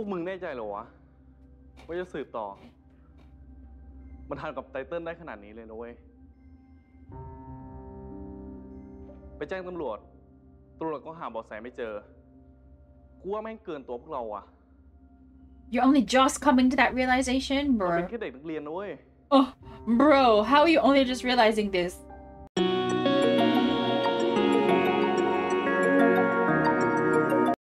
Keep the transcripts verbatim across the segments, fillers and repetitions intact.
วกมึงแน่ใจเหรอวะว่าจะสืบต่อมันทำกับไตเติ้ลได้ขนาดนี้เลยนะเว้ยไปแจ้งตำรวจตำรวจก็หาเบาะแสไม่เจอกลัวแม่งเกินตัวพวกเราอะ You're only just coming to that realization, bro. เป็นแค่เด็กนักเรียนนะเว้ย Oh, bro, how are you only just realizing this?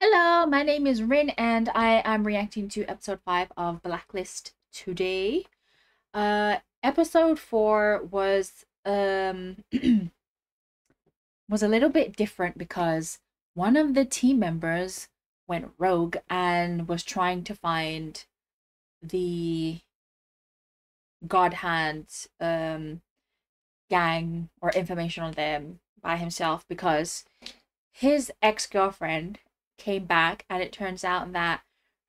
Hello, my name is Rin, and I am reacting to episode five of Blacklist today. Uh, episode four was um. was a little bit different because one of the team members went rogue and was trying to find the God Hand um, gang or information on them by himself because his ex-girlfriend came back and it turns out that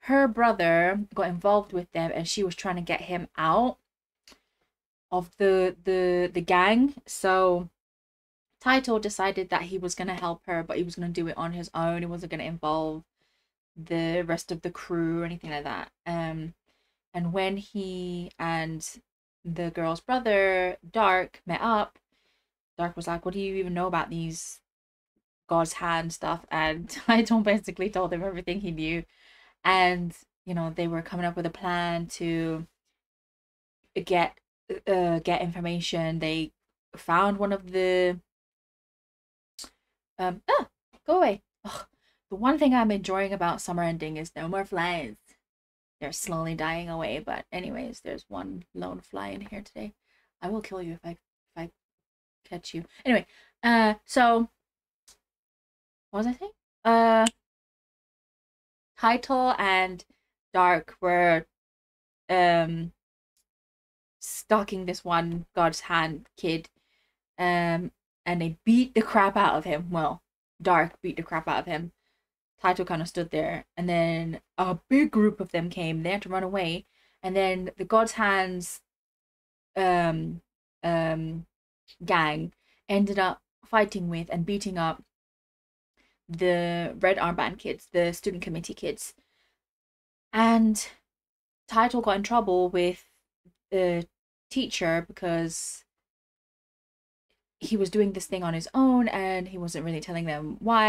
her brother got involved with them and she was trying to get him out of the the, the gang. So Taito decided that he was going to help her, but he was going to do it on his own. He wasn't going to involve the rest of the crew or anything like that. Um, and when he and the girl's brother, Dark, met up, Dark was like, what do you even know about these God's Hand stuff? And Taito basically told him everything he knew. And, you know, they were coming up with a plan to get, uh, get information. They found one of the... Um, ah, go away. Ugh. The one thing I'm enjoying about summer ending is no more flies. They're slowly dying away, but anyways, there's one lone fly in here today. I will kill you if I if I catch you. Anyway, uh, so what was I saying? Uh, Taito and Dark were um stalking this one God's Hand kid, um. And they beat the crap out of him. Well, Dark beat the crap out of him. Taito kind of stood there. And then a big group of them came. They had to run away. And then the God's Hands um, um, gang ended up fighting with and beating up the Red Armband kids, the student committee kids. And Taito got in trouble with the teacher because... he was doing this thing on his own and he wasn't really telling them why.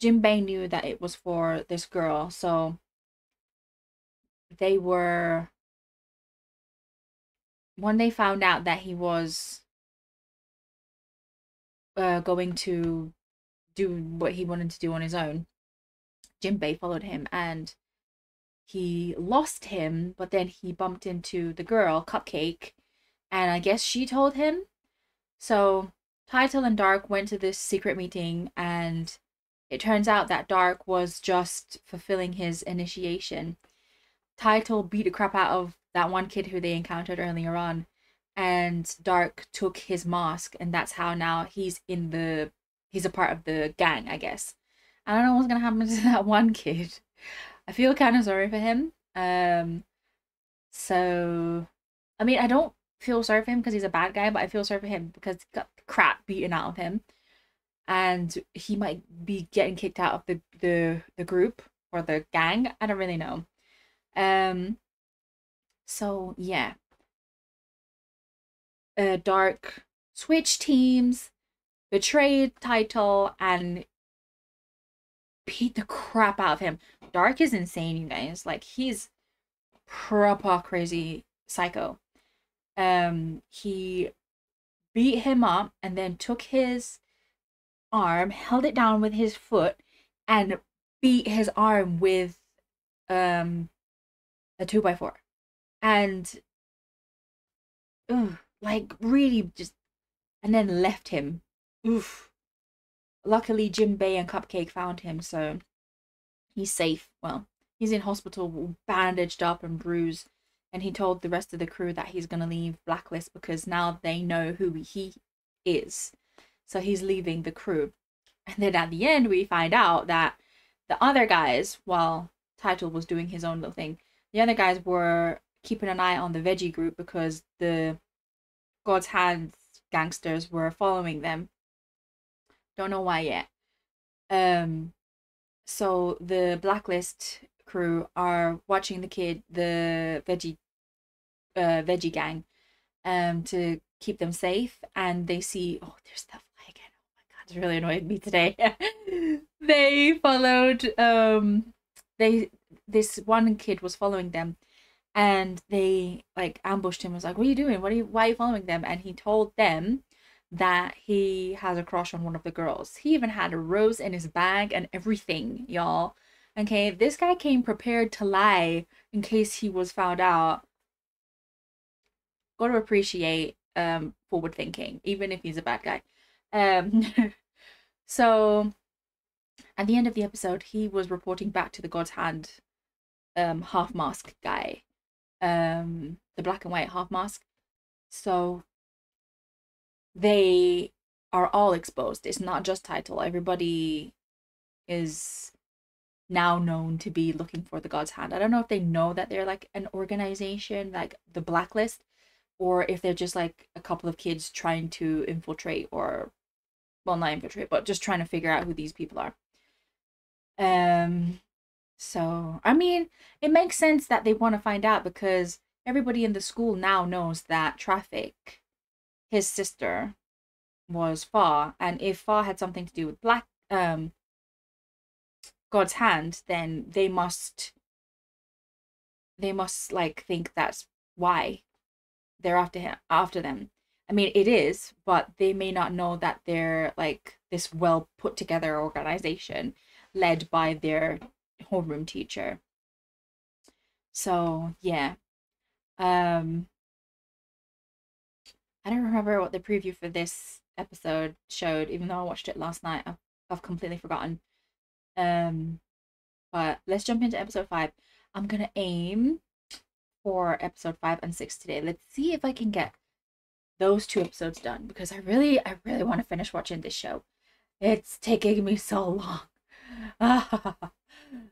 Jinbei knew that it was for this girl, so they were, when they found out that he was uh, going to do what he wanted to do on his own, Jinbei followed him and he lost him, but then he bumped into the girl, Cupcake, and I guess she told him. So Taito and Dark went to this secret meeting and it turns out that Dark was just fulfilling his initiation. Taito beat the crap out of that one kid who they encountered earlier on and Dark took his mask and that's how now he's in the, he's a part of the gang, I guess. I don't know what's going to happen to that one kid. I feel kind of sorry for him. Um, so, I mean, I don't feel sorry for him because he's a bad guy, but I feel sorry for him because he got crap beaten out of him and he might be getting kicked out of the the, the group or the gang. I don't really know. Um so yeah, uh, Dark switched teams, betrayed Taito and beat the crap out of him. Dark is insane, you guys. Like, he's proper crazy psycho. Um, he beat him up and then took his arm, held it down with his foot, and beat his arm with um a two by four, and ugh, like really just, and then left him. Oof. Luckily, Jinbei and Cupcake found him, so he's safe. Well, he's in hospital, bandaged up and bruised. And he told the rest of the crew that he's going to leave Blacklist because now they know who he is. So he's leaving the crew. And then at the end, we find out that the other guys, while Taito was doing his own little thing, the other guys were keeping an eye on the veggie group because the God's Hand gangsters were following them. Don't know why yet. Um, so the Blacklist crew are watching the kid, the veggie, uh, veggie gang, um, to keep them safe. And they see, oh, there's that fly again. Oh my god, it's really annoyed me today. They followed. Um, they this one kid was following them, and they like ambushed him. Was like, what are you doing? What are you? Why are you following them? And he told them that he has a crush on one of the girls. He even had a rose in his bag and everything, y'all. Okay, this guy came prepared to lie in case he was found out. Got to appreciate um forward thinking, even if he's a bad guy. Um so at the end of the episode, he was reporting back to the God's Hand um half mask guy, um the black and white half mask. So they are all exposed. It's not just Title. Everybody is now known to be looking for the God's Hand. I don't know if they know that they're like an organization, like the Blacklist, or if they're just like a couple of kids trying to infiltrate, or, well, not infiltrate, but just trying to figure out who these people are. Um, so, I mean, it makes sense that they want to find out, because everybody in the school now knows that Traffic, his sister, was Far, and if Far had something to do with Black, um, God's Hand, then they must, they must like think that's why they're after him, after them. I mean, it is, but they may not know that they're like this well put together organization led by their homeroom teacher. So yeah, um. I don't remember what the preview for this episode showed, even though I watched it last night. I've, I've completely forgotten. Um, but let's jump into episode five. I'm going to aim for episode five and six today. Let's see if I can get those two episodes done, because I really, I really want to finish watching this show. It's taking me so long. Ah,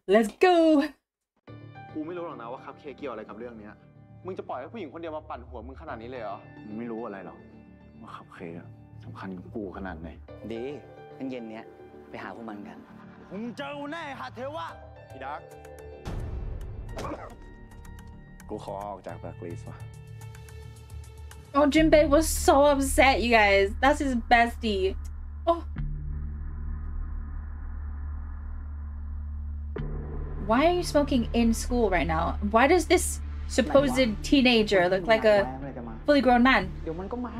let's go. มึงจะปล่อยให้ผู้หญิงคนเดียวมาปั่นหัวมึงขนาดนี้เลยเหรอมึงไม่รู้อะไรหรอกว่าขับเคสสำคัญขนาดไหนมึงรู้ไหมว่าขับเคสมันมีความสำคัญกับชีวิตมึงแค่ไหนมึงรู้ไหมว่ามึงต้องทำอะไรบ้างเพื่อให้ชีวิตมึงมีความสุข Oh, Jinbei was so upset, you guys. That's his bestie. Oh. Why are you smoking in school right now? Why does this supposed teenager look like a fully grown man? เดี๋ยวมันก็มา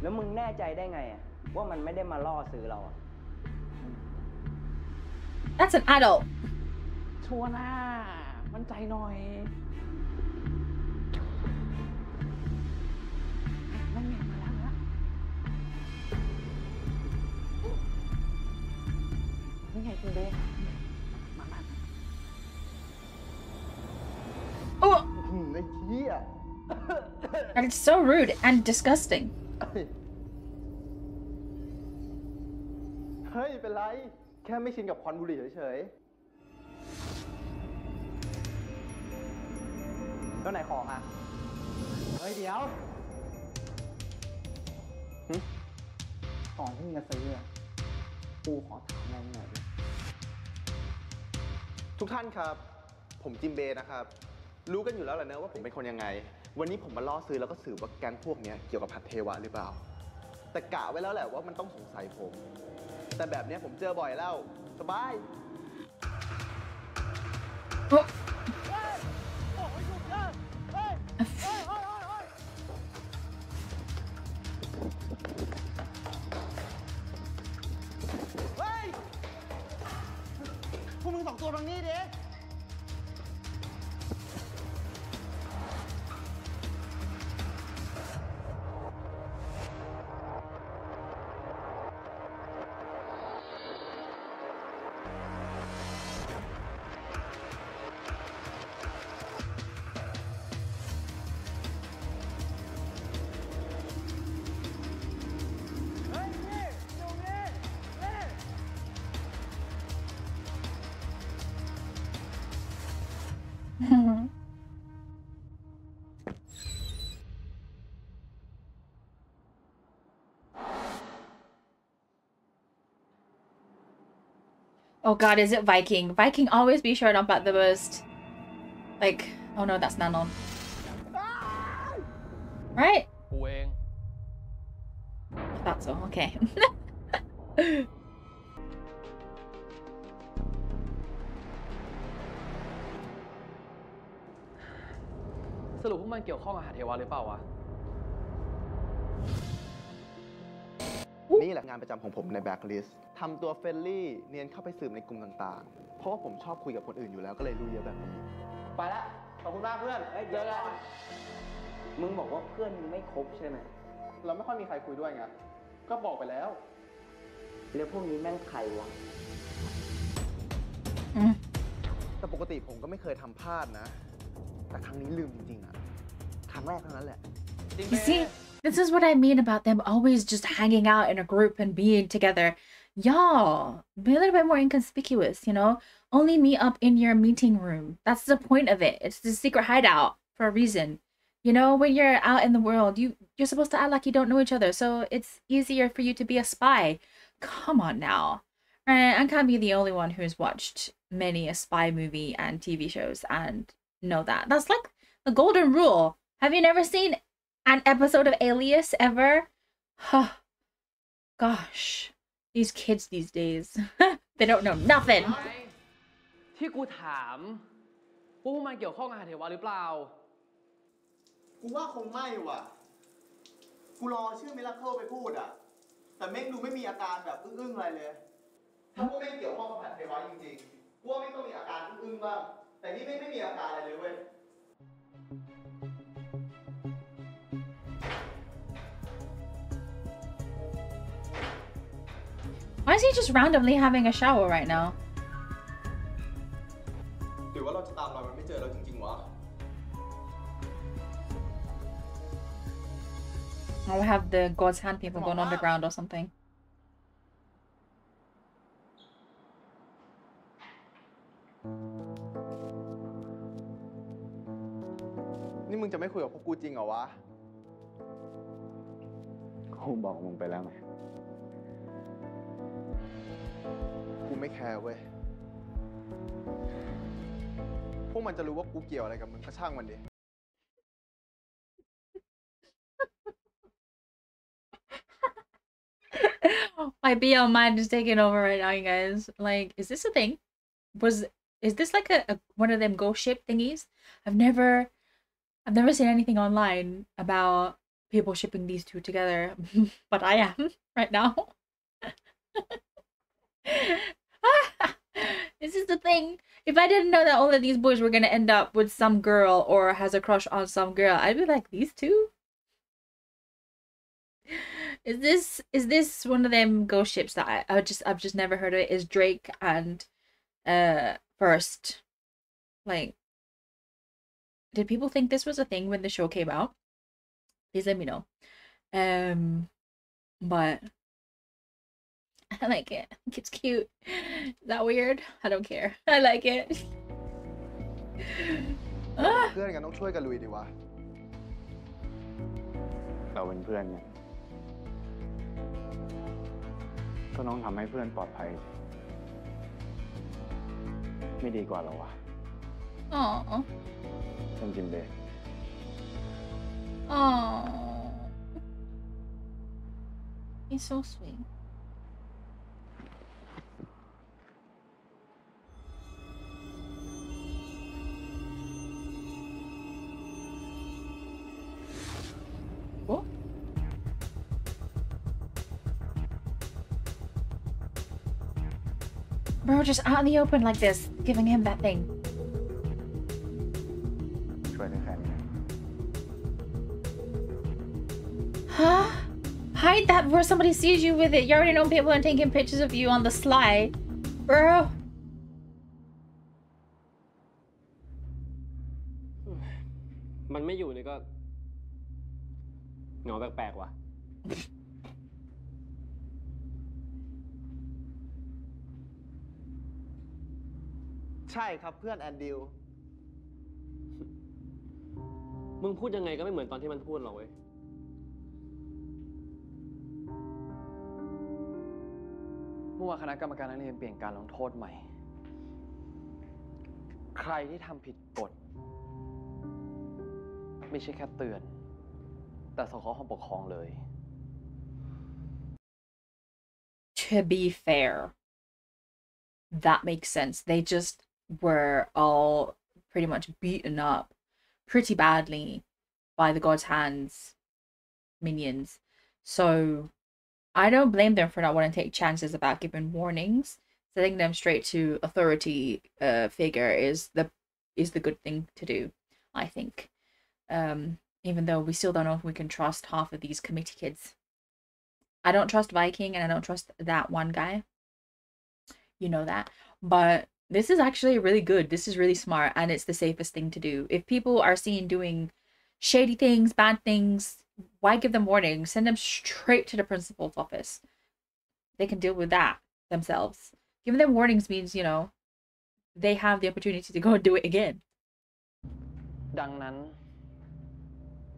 แล้วมึงแน่ใจได้ไงอ่ะว่ามันไม่ได้มาล่อซื้อเราอ่ะ That's an adult. ชัวร์นะมั่นใจหน่อยนั่นไงมาแล้วนะนั่นไงคุณเบ Oh. And it's so rude and disgusting. Hey, be like, can't be seen with Kwan Buri, just. Where's my coin? Hey, wait. Hmm. Coin that you're selling. I'll ask you a little. All of you, I'm Jinbei. รู้กันอยู่แล้วแหละนะว่าผมเป็นคนยังไงวันนี้ผมมาล่อซื้อแล้วก็สืบว่าแก๊งพวกเนี้ยเกี่ยวกับผัดเทวะหรือเปล่าแต่กะไว้แล้วแหละว่ามันต้องสงสัยผมแต่แบบเนี้ยผมเจอบ่อยแล้วสบาย พวกมึงสองตัวตรงนี้ดิ Hey, Oh god, is it Viking? Viking always be showing up at the worst. Like, oh no, that's Nanon. Right? I thought so, okay. So, who might get hung at Hewali Power? นี่แหละงานประจำของผมในแบล็คลิสต์ทำตัวเฟรนลี่เนียนเข้าไปสืบในกลุ่มต่างๆเพราะว่าผมชอบคุยกับคนอื่นอยู่แล้วก็เลยรู้เยอะแบบนี้ไปละขอบคุณมากเพื่อนเฮ้ยเยอะแล้วมึงบอกว่าเพื่อนมึงไม่ครบใช่ไหมเราไม่ค่อยมีใครคุยด้วยไงก็บอกไปแล้วแล้วพวกนี้แม่งใครวะแต่ปกติผมก็ไม่เคยทำพลาดนะแต่ครั้งนี้ลืมจริงๆอ่ะครั้งแรกเท่านั้นแหละ This is what I mean about them always just hanging out in a group and being together. Y'all, be a little bit more inconspicuous, you know? Only meet up in your meeting room. That's the point of it. It's the secret hideout for a reason. You know, when you're out in the world, you, you're supposed to act like you don't know each other. So it's easier for you to be a spy. Come on now. And I can't be the only one who's watched many a spy movie and T V shows and know that. That's like the golden rule. Have you never seen an episode of Alias ever? Huh. Gosh, these kids these days, they don't know nothing. ที่กูถามว่ามันเกี่ยวข้องกับอาหารเทวะหรือเปล่ากูว่าคงไม่ว่ะกูรอชื่อมิราเคิลไปพูดอ่ะแต่เม้งดูไม่มีอาการแบบอึ้งๆอะไรเลยถ้าพวกเม้งเกี่ยวข้องกับอาหารเทวะจริงๆกูว่าเม้งต้องมีอาการอึ้งๆบ้างแต่นี่เม้งไม่มีอาการอะไรเลยเว้ยWhy is he just randomly having a shower right now? หรือว่าเราจะตามรอยมันไม่เจอแล้วจริงๆวะ I'll have the God's hand people going on the ground or something. นี่มึงจะไม่คุยกับพวกกูจริงเหรอวะกูบอกมึงไปแล้วไงกูไม่แคร์เว้ยพวกมันจะรู้ว่ากูเกี่ยวอะไรกับมึงก็ช่างมันดิMy บี แอล mind is taking over right now, you guys. Like, is this a thing? Was is this like a, a one of them ghost ship thingies? I've never, I've never seen anything online about people shipping these two together, but I am right now. This is the thing. If I didn't know that all of these boys were gonna end up with some girl or has a crush on some girl, I'd be like, these two? Is this is this one of them ghost ships that I, I just I've just never heard of? It is Drake and uh First. Like, did people think this was a thing when the show came out? Please let me know. Um, but. I like it. It's cute. Is that weird? I don't care. I like it. เพื่อนกันต้องช่วยกันลุยดีวะเราเป็นเพื่อนกันก็ต้องทำให้เพื่อนปลอดภัยไม่ดีกว่าเราวะอ๋อจริงๆเลยอ๋อ It's so sweet.Bro, just out in the open like this, giving him that thing. Huh? Hide that before somebody sees you with it. You already know people are taking pictures of you on the sly. Bro. Man, me you, nigga. No, back back, wa.ใช่ครับเพื่อนแอนดิวมึงพูดยังไงก็ไม่เหมือนตอนที่มันพูดหรอกเว้ย เมื่อวานคณะกรรมการนักเรียนเปลี่ยนการลงโทษใหม่ใครที่ทำผิดกฎไม่ใช่แค่เตือนแต่ส่งเข้าห้องปกครองเลย To be fair, that makes sense. They just were all pretty much beaten up pretty badly by the God's Hands minions. So I don't blame them for not wanting to take chances about giving warnings. Sending them straight to authority uh, figure is the is the good thing to do, I think. Um, even though we still don't know if we can trust half of these committee kids. I don't trust Viking and I don't trust that one guy. You know that. But this is actually really good. This is really smart and it's the safest thing to do. If people are seen doing shady things, bad things, why give them warning? Send them straight to the principal's office. They can deal with that themselves. Giving them warnings means, you know, they have the opportunity to go and do it again. ดังนั้น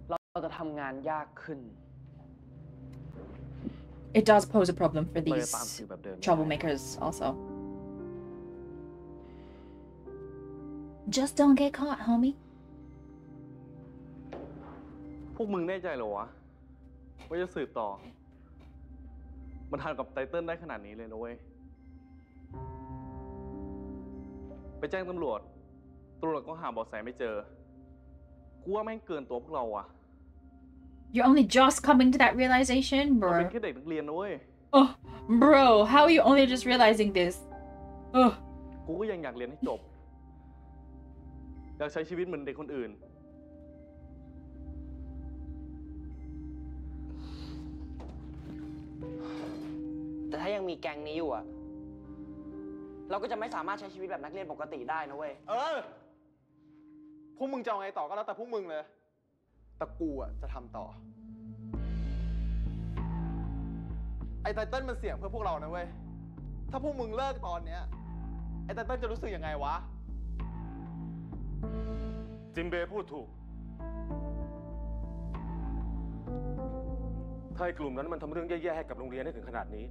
เราจะทำงานยากขึ้น It does pose a problem for these troublemakers also. Just don't get caught, homie. พวกมึงแน่ใจเหรอวะว่าจะสืบต่อมันทำกับไตเติ้ลได้ขนาดนี้เลยนะเว้ยไปแจ้งตำรวจตำรวจก็หาเบาะแสไม่เจอกลัวแม่งเกินตัวพวกเราอะYou're only just coming to that realization, bro. Oh, bro, how are you only just realizing this? Oh. I ตะกูอ่ะจะทำต่อไอ้ไตเติ้ลมันเสี่ยงเพื่อพวกเรานะเว้ยถ้าพวกมึงเลิกตอนเนี้ยไอ้ไตเติ้ลจะรู้สึกยังไงวะจิมเบ้พูดถูกถ้าไอ้กลุ่มนั้นมันทำเรื่องแย่ๆให้กับโรงเรียนได้ถึงขนาดนี้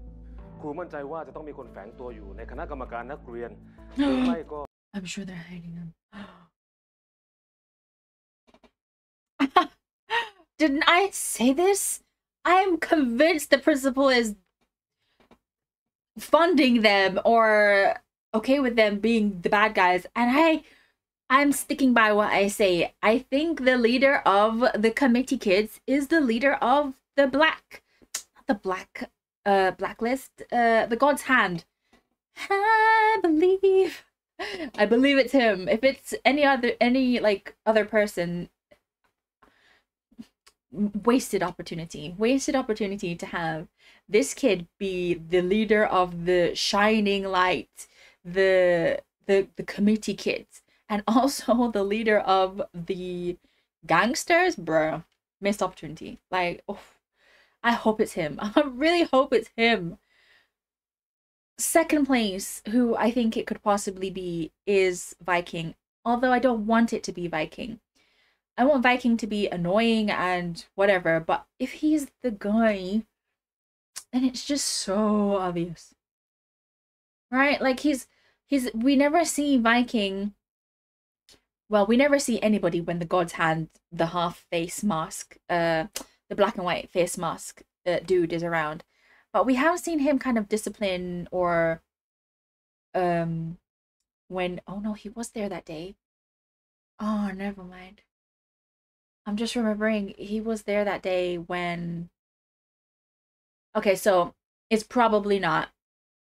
ครูมั่นใจว่าจะต้องมีคนแฝงตัวอยู่ในคณะกรรมการนักเรียนหรือไม่ก็ I'm sure they're hiding them Didn't I say this? I am convinced the principal is funding them or okay with them being the bad guys. And I, I'm sticking by what I say. I think the leader of the committee kids is the leader of the black, not the black, uh, blacklist, uh, the God's Hand. I believe, I believe it's him. If it's any other, any like other person, wasted opportunity wasted opportunity to have this kid be the leader of the shining light the the the committee kids and also the leader of the gangsters bro missed opportunity like oh, I hope it's him I really hope it's him second place who I think it could possibly be is Viking although I don't want it to be Viking I want Viking to be annoying and whatever, but if he's the guy, then it's just so obvious, right? Like he's, he's, we never see Viking. Well, we never see anybody when the God's Hand, the half face mask, uh, the black and white face mask uh, dude is around, but we have seen him kind of discipline or, um, when, oh no, he was there that day. Oh, never mind. I'm just remembering he was there that day when okay so it's probably not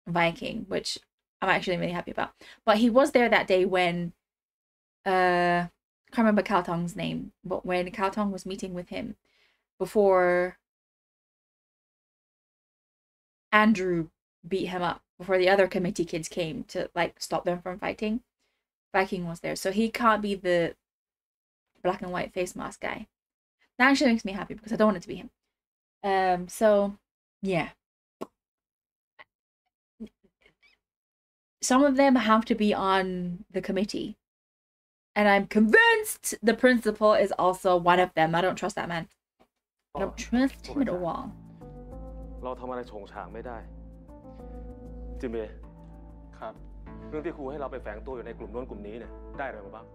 Viking which I'm actually really happy about but he was there that day when uh I can't remember Khao Tong's name but when Khao Tong was meeting with him before Andrew beat him up before the other committee kids came to like stop them from fighting Viking was there so he can't be the black and white face mask guy that actually makes me happy because I don't want it to be him um so yeah some of them have to be on the committee and I'm convinced the principal is also one of them I don't trust that man I don't trust him at all เราทำอะไรโฉงฉางไม่ได้ จิ จิมเบครับเรื่องที่ครูให้เราไปแฝงตัวอยู่ในกลุ่มโน้นกลุ่มนี้เนี่ยได้อะไรมาบ้าง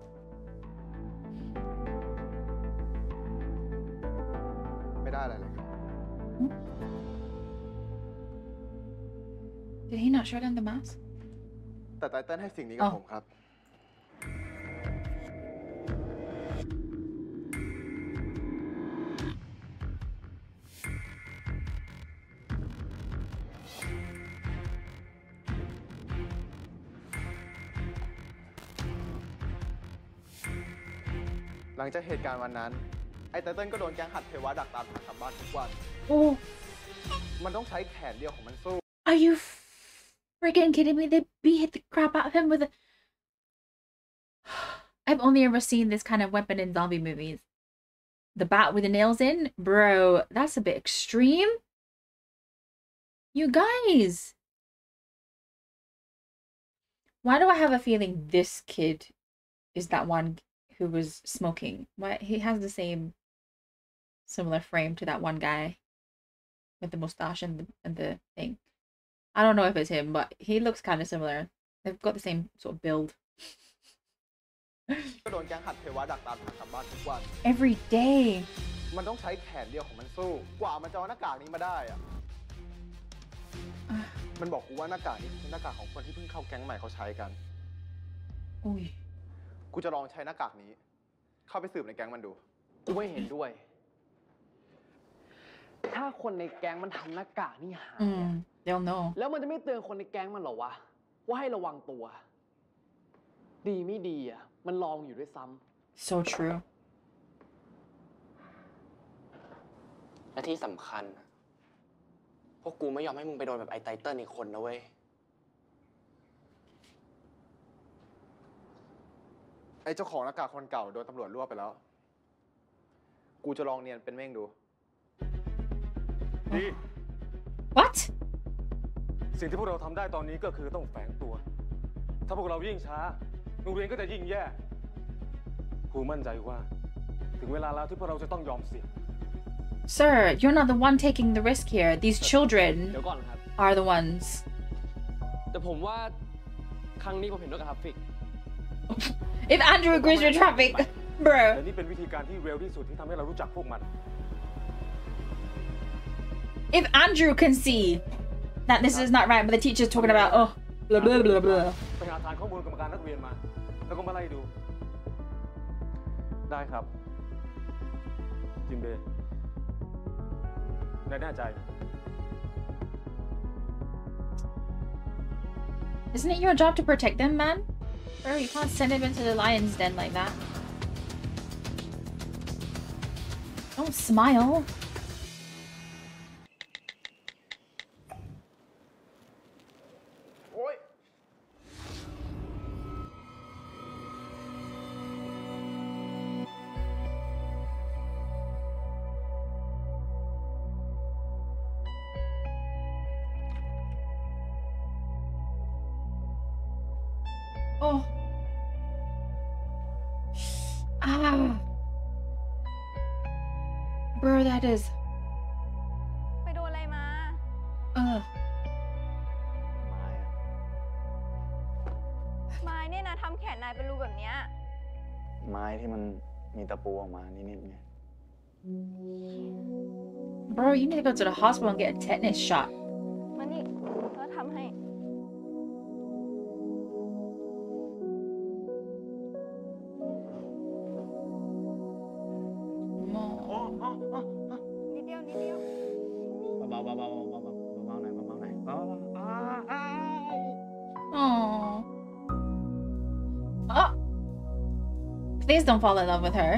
ไม่ได้อะไรเลยครับ Did he not show them the maps? แต่ไตเติ้ลให้สิ่งนี้กับผมครับหลังจากเหตุการณ์วันนั้นไอ้ไตเติ้ลก็โดนแก๊งหัดเทวะดักตามหากลับบ้านทุกวันโอ้มันต้องใช้แขนเดียวของมันสู้ Are you freaking kidding me? They beat the crap out of him with a... I've only ever seen this kind of weapon in zombie movies. The bat with the nails in? Bro, that's a bit extreme. You guys. Why do I have a feeling this kid is that one who was smoking? Why he has the same similar frame to that one guy with the mustache and the, and the thing. I don't know if it's him, but he looks kind of similar. They've got the same sort of build. Every day. Oy. กูจะลองใช้หน้ากากนี้เข้าไปสืบในแก๊งมันดูกูไม่เห็นด้วยถ้าคนในแก๊งมันทำหน้ากากนี่หายเดี๋ยว no แล้วมันจะไม่เตือนคนในแก๊งมันหรอวะว่าให้ระวังตัวดีไม่ดีอ่ะมันลองอยู่ด้วยซ้ำ so true และที่สำคัญพวกกูไม่ยอมให้มึงไปโดนแบบไอ้ไตเติ้ลอีกคนนะเว้ยไอ้เจ้าของหน้ากากคนเก่าโดนตำรวจรวบไปแล้วกูจะลองเนียนเป็นเม่งดูดี What สิ่งที่พวกเราทำได้ตอนนี้ก็คือต้องแฝงตัวถ้าพวกเรายิ่งช้าโรงเรียนก็จะยิ่งแย่ครูมั่นใจว่าถึงเวลาแล้วที่พวกเราจะต้องยอมเสี่ยง Sir you're not the one taking the risk here these children are the ones แต่ผมว่าครั้งนี้ผมเห็นด้วยกับฮัฟฟิกIf Andrew agrees with traffic, bro. แต่นี่เป็นวิธีการที่เร็วที่สุดที่ทำให้เรารู้จักพวกมัน If Andrew can see that this is not right, but the teacher's talking about oh, blah blah blah blah. ไปหาฐานข้อมูลกรรมการนักเรียนมาแล้วก็มาไล่ดูได้ครับจิมเบย์นายแน่ใจ Isn't it your job to protect them, man?Bro, you can't send him into the lion's den like that. Don't smile. Oi. Oh.Bro, that is. ไปโดนอะไรมาเออไม้เนี่ยนะทำแขนนายเป็นรูแบบเนี้ยไม้ที่มันมีตะปูออกมานิดๆไง Bro, you need to go to the hospital and get a tetanus shot. มันนี่เขาทำให้Please don't fall in love with her.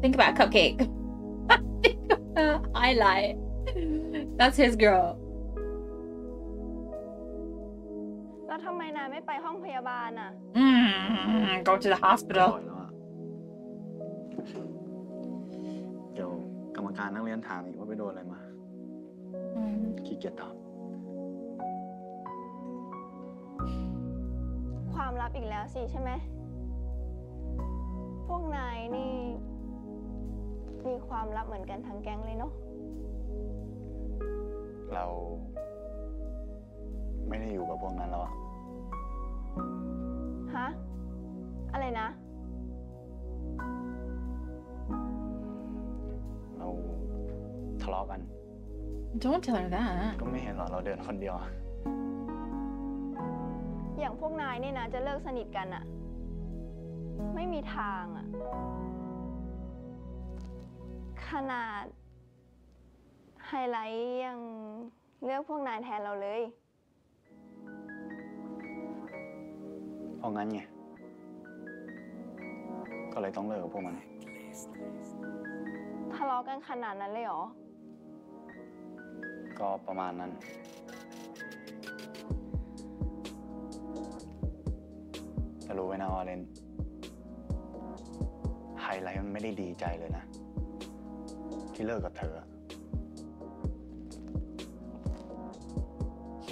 Think about Cupcake. Think of her highlight. That's his girl. แล้วทำไมนายไม่ไปห้องพยาบาลอ่ะ Go to the hospital. เดี๋ยวกรรมการนักเรียนถามอีกว่าไปโดนอะไรมาขี้เกียจตอบความลับอีกแล้วสิใช่ไหมพวกนายนี่มีความลับเหมือนกันทั้งแก๊งเลยเนาะเรา ไม่ได้อยู่กับพวกนั้นแล้วอะฮะอะไรนะเราทะเลาะกัน Don't tell her that ก็ไม่เห็นหรอเราเดินคนเดียวอย่างพวกนายนี่นะจะเลิกสนิทกันอะไม่มีทางอะขนาดไฮไลท์ยังเลือกพวกนายแทนเราเลยเพราะงั้นไงก็เลยต้องเลิกกับพวกมันทะเลาะกันขนาดนั้นเลยเหรอก็ประมาณนั้นจะรู้ไว้นะออเรนไฮไลท์มันไม่ได้ดีใจเลยนะที่เลิกกับเธอ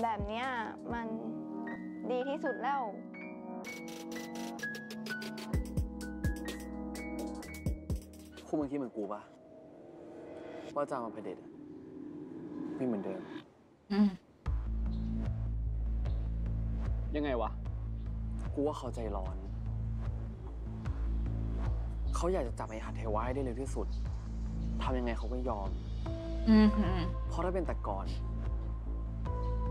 แบบเนี้ยมันดีที่สุดแล้วคู่มึงคิดเหมือนกูปะว่าจะมาเผด็จไม่เหมือนเดิมยังไงวะกูว่าเขาใจร้อนเขาอยากจะจับไอ้หัดเทวะให้ได้เร็วที่สุดทำยังไงเขาก็ยอมเพราะถ้าเป็นแต่ก่อน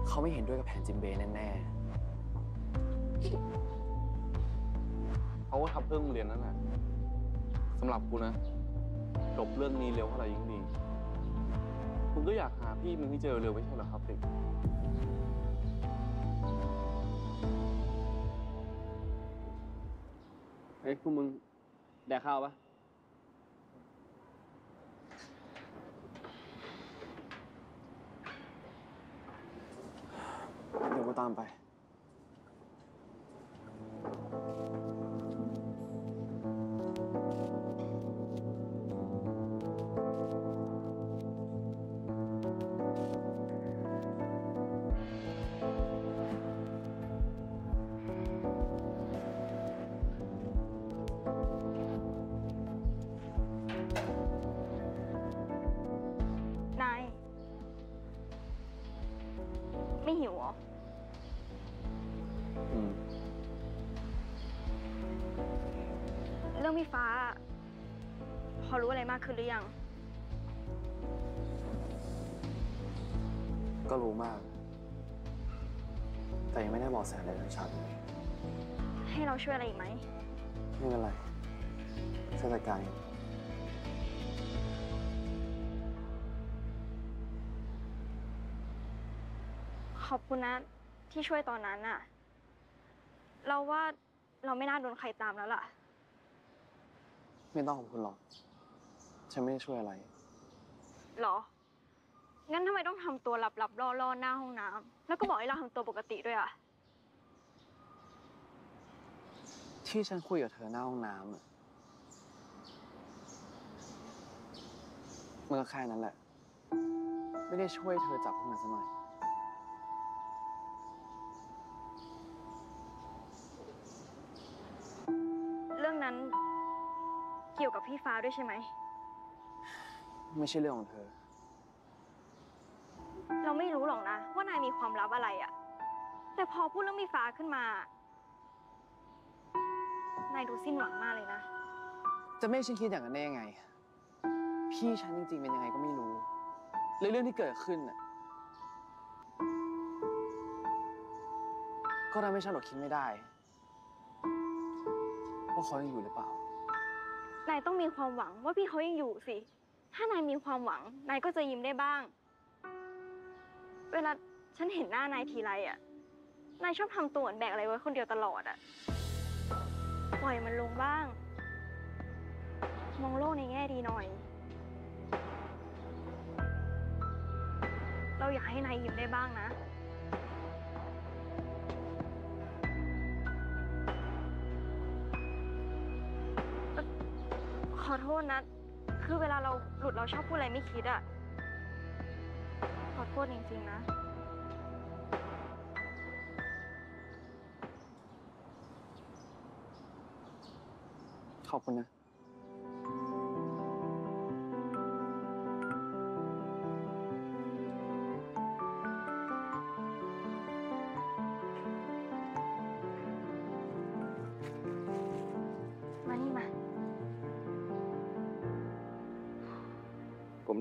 เขาไม่เห็นด้วยกับแผนจิมเบ้แน่ๆเขาก็ทับเรื่องเรียนนั่นแหละสำหรับกูนะจบเรื่องนี้เร็วเท่าไหร่ยิ่งดีมึงก็อยากหาพี่มึงให้เจอเร็วไม่ใช่หรอครับเด็กเฮ้ยพวกมึงแดกข้าวปะเดี๋ยวกูตามไปไม่หิวเหรออืมเรื่องพี่ฟ้าพอรู้อะไรมากขึ้นหรือยังก็รู้มากแต่ยังไม่ได้บอกแสอะไรทั้งชัดให้เราช่วยอะไรอีกไหมไม่เป็นไรช่วยจัดการขอบคุณนะที่ช่วยตอนนั้นน่ะเราว่าเราไม่น่าโดนใครตามแล้วล่ะไม่ต้องขอบคุณหรอกฉันไม่ได้ช่วยอะไรหรองั้นทำไมต้องทำตัวหลับๆล่อๆหน้าห้องน้ำแล้วก็บอกให้เราทำตัวปกติด้วยอ่ะที่ฉันคุยกับเธอหน้าห้องน้ำอ่ะมันก็แค่นั้นแหละไม่ได้ช่วยเธอจับพวกนั้นซะหน่อยนั้นเกี่ยวกับพี่ฟ้าด้วยใช่ไหมไม่ใช่เรื่องของเธอเราไม่รู้หรอกนะว่านายมีความลับอะไรอะแต่พอพูดเรื่องพี่ฟ้าขึ้นมานายดูสิ้นหวังมากเลยนะจะไม่ฉันคิดอย่างนั้นได้ยังไงพี่ฉันจริงๆเป็นยังไงก็ไม่รู้เลยเรื่องที่เกิดขึ้นน่ะก็ทำให้ฉันอดคิดไม่ได้ว่าเขายังอยู่หรือเปล่านายต้องมีความหวังว่าพี่เขายังอยู่สิถ้านายมีความหวังนายก็จะยิ้มได้บ้างเวลาฉันเห็นหน้านายทีไรอ่ะนายชอบทำตัวเหมือนแบกอะไรไว้คนเดียวตลอดอ่ะปล่อยมันลงบ้างมองโลกในแง่ดีหน่อยเราอยากให้นายยิ้มได้บ้างนะขอโทษนะคือเวลาเราหลุดเราชอบพูดอะไรไม่คิดอ่ะขอโทษจริงๆนะขอบคุณนะ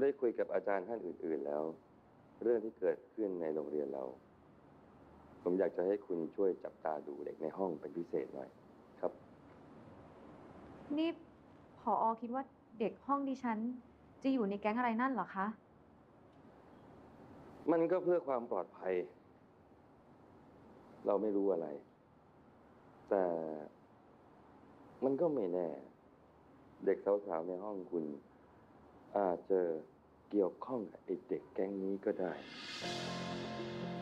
ได้คุยกับอาจารย์ท่านอื่นๆแล้วเรื่องที่เกิดขึ้นในโรงเรียนเราผมอยากจะให้คุณช่วยจับตาดูเด็กในห้องเป็นพิเศษหน่อยครับนี่ผอ.คิดว่าเด็กห้องดิฉันจะอยู่ในแก๊งอะไรนั่นเหรอคะมันก็เพื่อความปลอดภัยเราไม่รู้อะไรแต่มันก็ไม่แน่เด็กสาวๆในห้องคุณอาจจะเกี่ยวข้องกับไอ้เด็กแก๊งนี้ก็ได้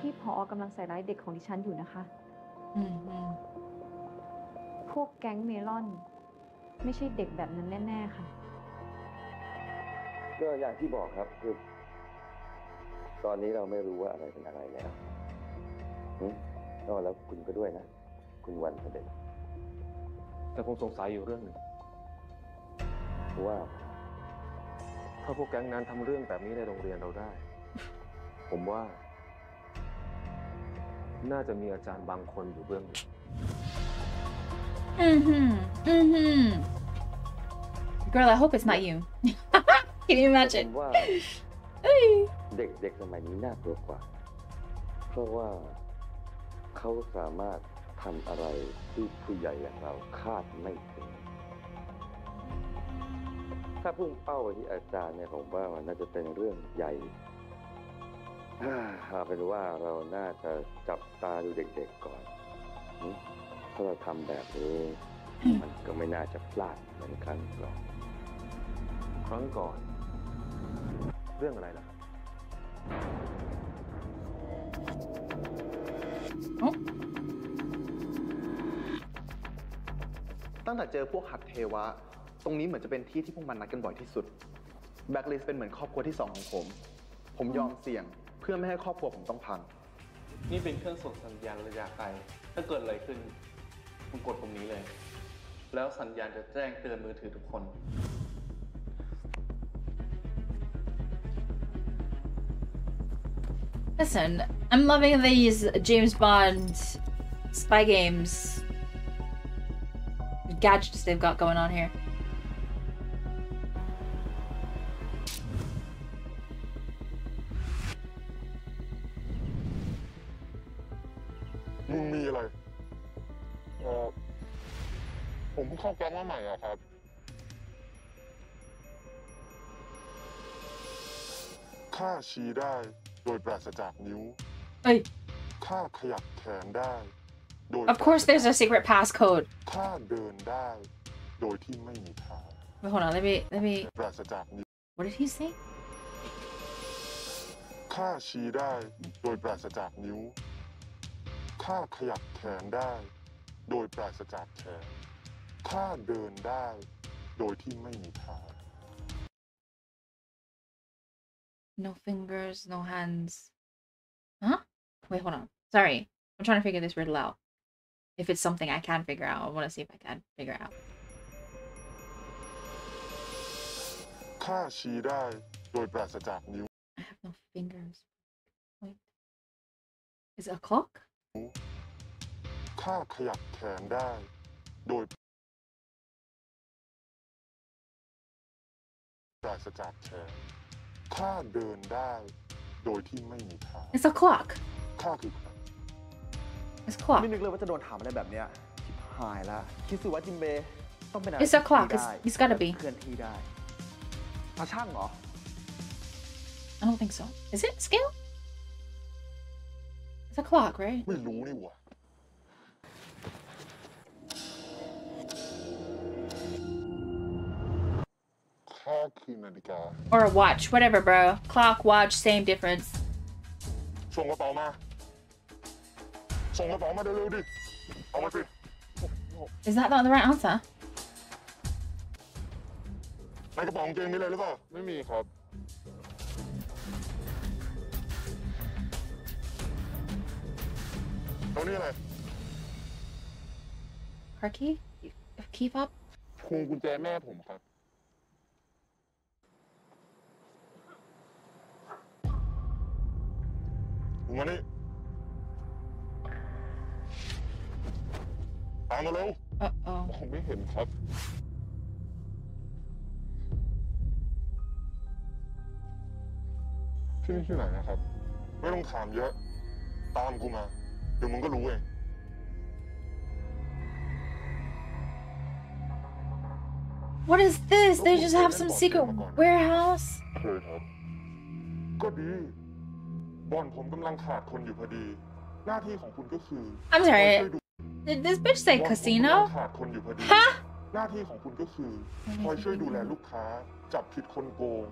ที่ผอกำลังใส่ร้ายเด็กของดิฉันอยู่นะคะอืมพวกแก๊งเมลอนไม่ใช่เด็กแบบนั้นแน่ๆค่ะก็อย่างที่บอกครับคือตอนนี้เราไม่รู้ว่าอะไรเป็นอะไรแล้วแล้วคุณก็ด้วยนะคุณวันประเด็นแต่ผมสงสัยอยู่เรื่องหนึ่งว่าถ้าพวกแก๊งนั้นทำเรื่องแบบนี้ในโรงเรียนเราได้ ผมว่าน่าจะมีอาจารย์บางคนอยู่เบื้องหลังอือฮึอือฮึ Girl, I hope it's not you. Can you imagine? ผมว่าเด็กๆสมัยนี้น่ากลัวกว่าเพราะว่าเขาสามารถทำอะไรที่ผู้ใหญ่อย่างเราคาดไม่ถึงถ้าพุ่งเป้าที่อาจารย์เนี่ยผมว่ามันน่าจะเป็นเรื่องใหญ่เอาเป็นว่าเราน่าจะจับตาดูเด็กๆก่อนถ้าเราทำแบบนี้ มันก็ไม่น่าจะพลาดเหมือนครั้งก่อนครั้งก่อนเรื่องอะไรล่ะตั้งแต่เจอพวกหัตถเทวะตรงนี้เหมือนจะเป็นที่ที่พวกมันนัดกันบ่อยที่สุดแบล็คลิสต์เป็นเหมือนครอบครัวที่สองของผมผมยอมเสี่ยงเพื่อไม่ให้ครอบครัวผมต้องพังนี่เป็นเครื่องส่งสัญญาณระยะไกลถ้าเกิดอะไรขึ้นผมกดตรงนี้เลยแล้วสัญญาณจะแจ้งเตือนมือถือทุกคนListen, I'm loving these James Bond spy games gadgets they've got going on here. Mummy, what? Uh, I'm just coming back from America, sir.ข้าชี้ได้โดยปราศจากนิ้วข้าขยับแขนได้โดย Of course there's a secret passcode ข้าเดินได้โดยที่ไม่มีเท้า Wait, hold on, let me let me ปราศจากนิ้ว What did he say ข้าชี้ได้โดยปราศจากนิ้วข้าขยับแขนได้โดยปราศจากแขนข้าเดินได้โดยที่ไม่มีเท้าNo fingers, no hands. Huh? Wait, hold on. Sorry. I'm trying to figure this riddle out. If it's something I can figure out, I want to see if I can figure it out. ข้าชี้ได้โดยปราศจากนิ้ว I have no fingers. Wait. Is it a clock? ข้าขยับแขนได้โดยปราศจากแขนข้าเดินได้โดยที่ไม่มีขา It's a clock ข้าคือใคร It's a clock ไม่นึกเลยว่าจะโดนถามอะไรแบบเนี้ยหายละคิดสิว่าจิมเบต้องเป็นอะไร It's a clock ได้ It's gotta be เคลื่อนที่ได้ตาช่างเหรอ I don't think so Is it scale It's a clock right ไม่รู้นี่หว่าOr a watch, whatever, bro. Clock, watch, same difference. Send the bag. Send the bag. Come on, quick. Come on, quick. Is that not the right answer? In the bag, is there anything? No. What's this? Car key? Key fob? My mother's key.มานี่ตามมาเร็วผมไม่เห็นครับ ที่นี่ที่ไหนนะครับไม่ต้องถามเยอะตามกูมาเดี๋ยวมึงก็รู้เองWhat is this? They just have some secret warehouse? เคยครับก็ดีบ่อนผมกำลังขาดคนอยู่พอดีหน้าที่ของคุณก็คือ I'm sorry. Did this bitch say casino? ขาดคนอยู่พอดีหน้าที่ของคุณก็คือคอยช่วยดูแลลูกค้าจับผิดคนโกง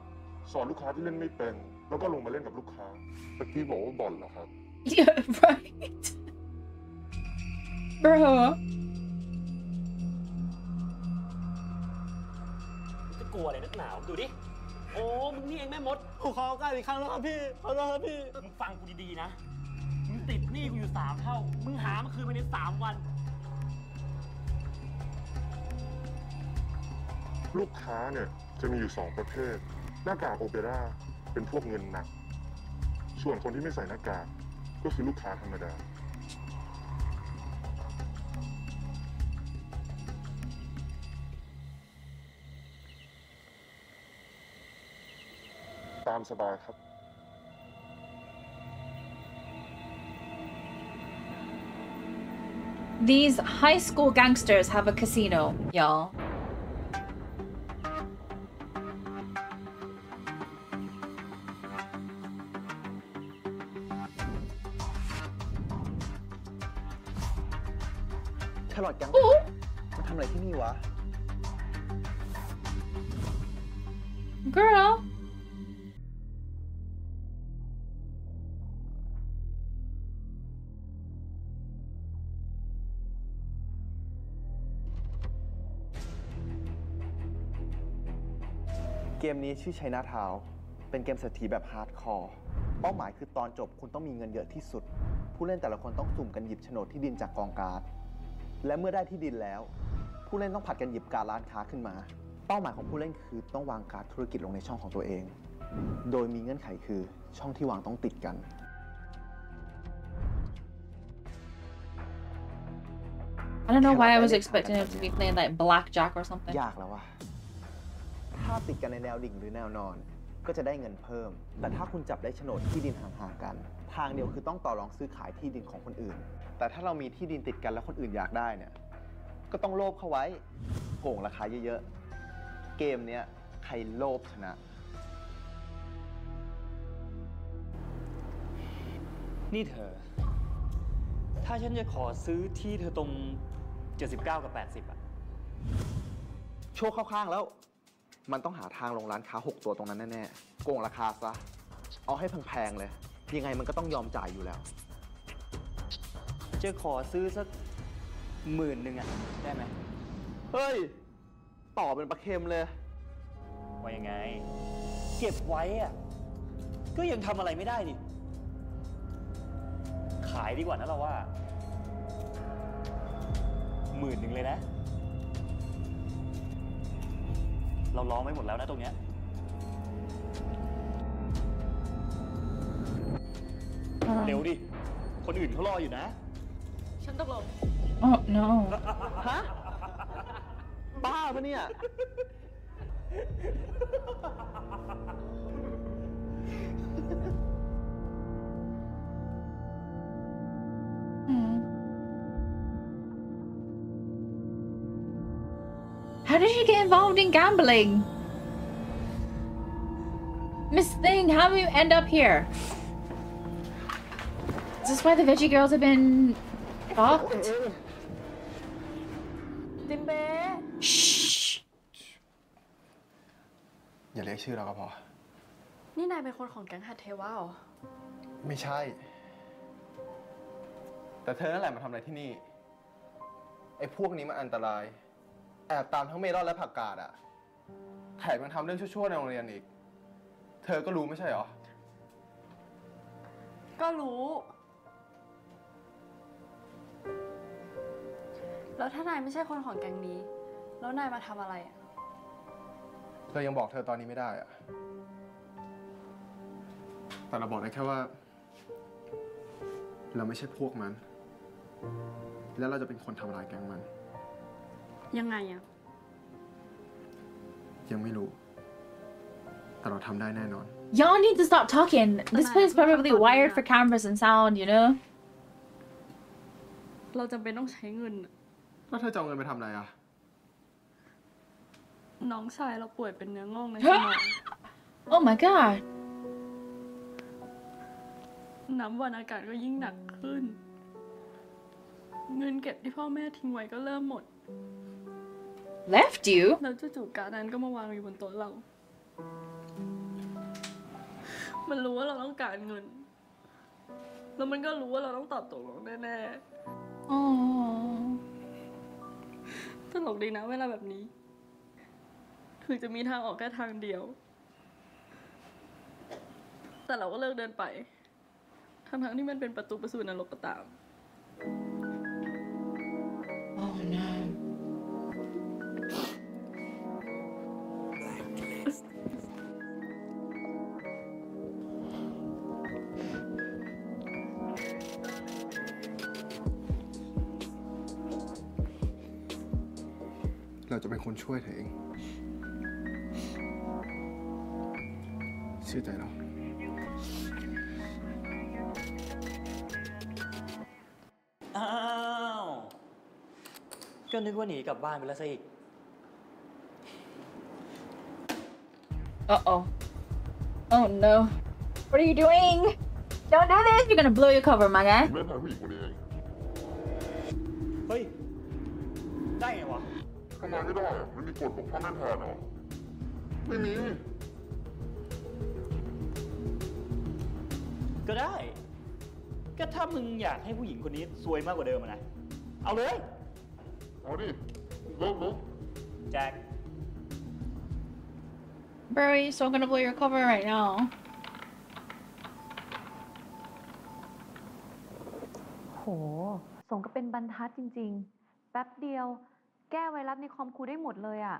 สอนลูกค้าที่เล่นไม่เป็นแล้วก็ลงมาเล่นกับลูกค้าตะกี้บอกว่าบ่อนเหรอครับ Yeah, right. Bro.กลัวอะไรนักหนาวดูดิโอ้มึงนี่เองแม่มดกูขอการอีกครั้งแล้วครับพี่ขอแล้วครับพี่มึงฟังกูดีๆนะมึงติดหนี้กูอยู่สามเท่ามึงหามาคืนภายในสามวันลูกค้าเนี่ยจะมีอยู่สองประเภทหน้ากากโอเปร่าเป็นพวกเงินหนักส่วนคนที่ไม่ใส่หน้ากากก็คือลูกค้าธรรมดาตามสบายครับThese high school gangsters have a casino, y'all. แครอทแก๊งมาทำอะไรที่นี่วะ Girl.เกมนี้ชื่อ Chinatown เป็นเกมเศรษฐีแบบฮาร์ดคอร์เป้าหมายคือตอนจบคุณต้องมีเงินเยอะที่สุดผู้เล่นแต่ละคนต้องสุ่มกันหยิบโฉนดที่ดินจากกองการ์ดและเมื่อได้ที่ดินแล้วผู้เล่นต้องผัดกันหยิบการ์ดร้านค้าขึ้นมาเป้าหมายของผู้เล่นคือต้องวางการ์ดธุรกิจลงในช่องของตัวเองโดยมีเงื่อนไขคือช่องที่วางต้องติดกันI don't know why I was expecting it to be playing like blackjack or something ยากแล้วว่ะถ้าติดกันในแนวดิ่งหรือแนวนอนก็จะได้เงินเพิ่มแต่ถ้าคุณจับได้โฉนดที่ดินห่างๆกันทางเดียวคือต้องต่อรองซื้อขายที่ดินของคนอื่นแต่ถ้าเรามีที่ดินติดกันแล้วคนอื่นอยากได้เนี่ยก็ต้องโลภเข้าไว้โกงราคาเยอะๆเกมเนี้ยใครโลภชนะนี่เธอถ้าฉันจะขอซื้อที่เธอตรงเจ็ดสิบเก้ากับแปดสิบอะโชคเข้าข้างแล้วมันต้องหาทางลงร้านค้าหกตัวตรงนั้นแน่ๆโกงราคาซะเอาให้แพงๆเลยยังไงมันก็ต้องยอมจ่ายอยู่แล้วจะขอซื้อสักหมื่นหนึ่งอ่ะได้ไหมเฮ้ยต่อเป็นประเค็มเลยว่ายังไงเก็บไว้อ่ะก็ยังทำอะไรไม่ได้นี่ขายดีกว่านะเราว่าหมื่นหนึ่งเลยนะเราล้อมไว้หมดแล้วนะตรงเนี้ยเร็วดิคนอื่นเขารออยู่นะฉันตกลงโอ้ no ฮะบ้าปะเนี่ยHow did she get involved in gambling? Miss Thing, how do you end up here? Is this why the veggie girls have been fucked? Timbe. Shh. อย่าเรียกชื่อเราก็พอนี่นายเป็นคนของแก๊งฮัทเทวะเหรอไม่ใช่แต่เธอนั่นแหละมาทำอะไรที่นี่ไอ้พวกนี้มันอันตรายแอบตามทั้งเมลอนและผักกาดอ่ะแถมยังทำเรื่องชั่วๆในโรงเรียนอีกเธอก็รู้ไม่ใช่หรอก็รู้แล้วถ้านายไม่ใช่คนของแก๊งนี้แล้วนายมาทำอะไรอ่ะเธอยังบอกเธอตอนนี้ไม่ได้อ่ะแต่เราบอกได้แค่ว่าเราไม่ใช่พวกมันแล้วเราจะเป็นคนทำลายแก๊งมันยังไงอ่ะยังไม่รู้แต่เราทำได้แน่นอน Y'all need to stop talking. This place is probably wired for cameras and sound, you know. เราจำเป็นต้องใช้เงินแล้วเธอจะเอาเงินไปทำอะไรอ่ะน้องชายเราป่วยเป็นเนื้องอกในสมอง Oh my god น้ำวันอากาศก็ยิ่งหนักขึ้นเงินเก็บที่พ่อแม่ทิ้งไว้ก็เริ่มหมด Left you แล้วจู่ๆการนั้นก็มาวางอยู่บนโต๊ะเรามันรู้ว่าเราต้องการเงินแล้วมันก็รู้ว่าเราต้องตอบตกลงแน่ๆ oh. ตลกดีนะเวลาแบบนี้คือจะมีทางออกแค่ทางเดียวแต่เราก็เลิกเดินไปทั้งๆที่มันเป็นประตูประสูนรกก็ตาม oh, no. เราจะเป็นคนช่วยเธอเองเชื่อใจเราอ้าวก็นึกว่าหนีกลับบ้านไปแล้วซะอีกโอ้โอ้ Oh no What are you doing Don't do this You're gonna blow your cover มาไงเฮ้ยได้ไงวะทำงานไม่ได้ไม่มีกฎปกป้องแทนหรอไม่มีก็ได้ก็ถ้ามึงอยากให้ผู้หญิงคนนี้ซวยมากกว่าเดิมนะเอาเลยเอาดิเลิกลุกแจ็ค Bro, you're so gonna blow your cover right now โหสมก็เป็นบรรทัดจริงๆแป๊บเดียวแก้ไวรัสในคอมคูได้หมดเลยอ่ะ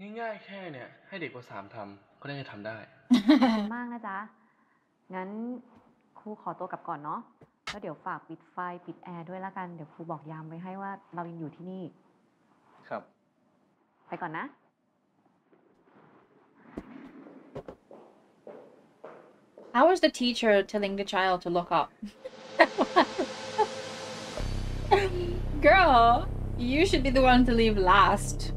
ง่ายๆแค่เนี่ยให้เด็กกว่าสามทำก็ได้จะทำได้มากนะจ๊ะงั้นครูขอตัวกลับก่อนเนาะแล้วเดี๋ยวฝากปิดไฟปิดแอร์ด้วยละกันเดี๋ยวครูบอกยามไว้ให้ว่าเรายังอยู่ที่นี่ครับไปก่อนนะHow was the teacher telling the child to look up? Girl.You should be the one to leave last.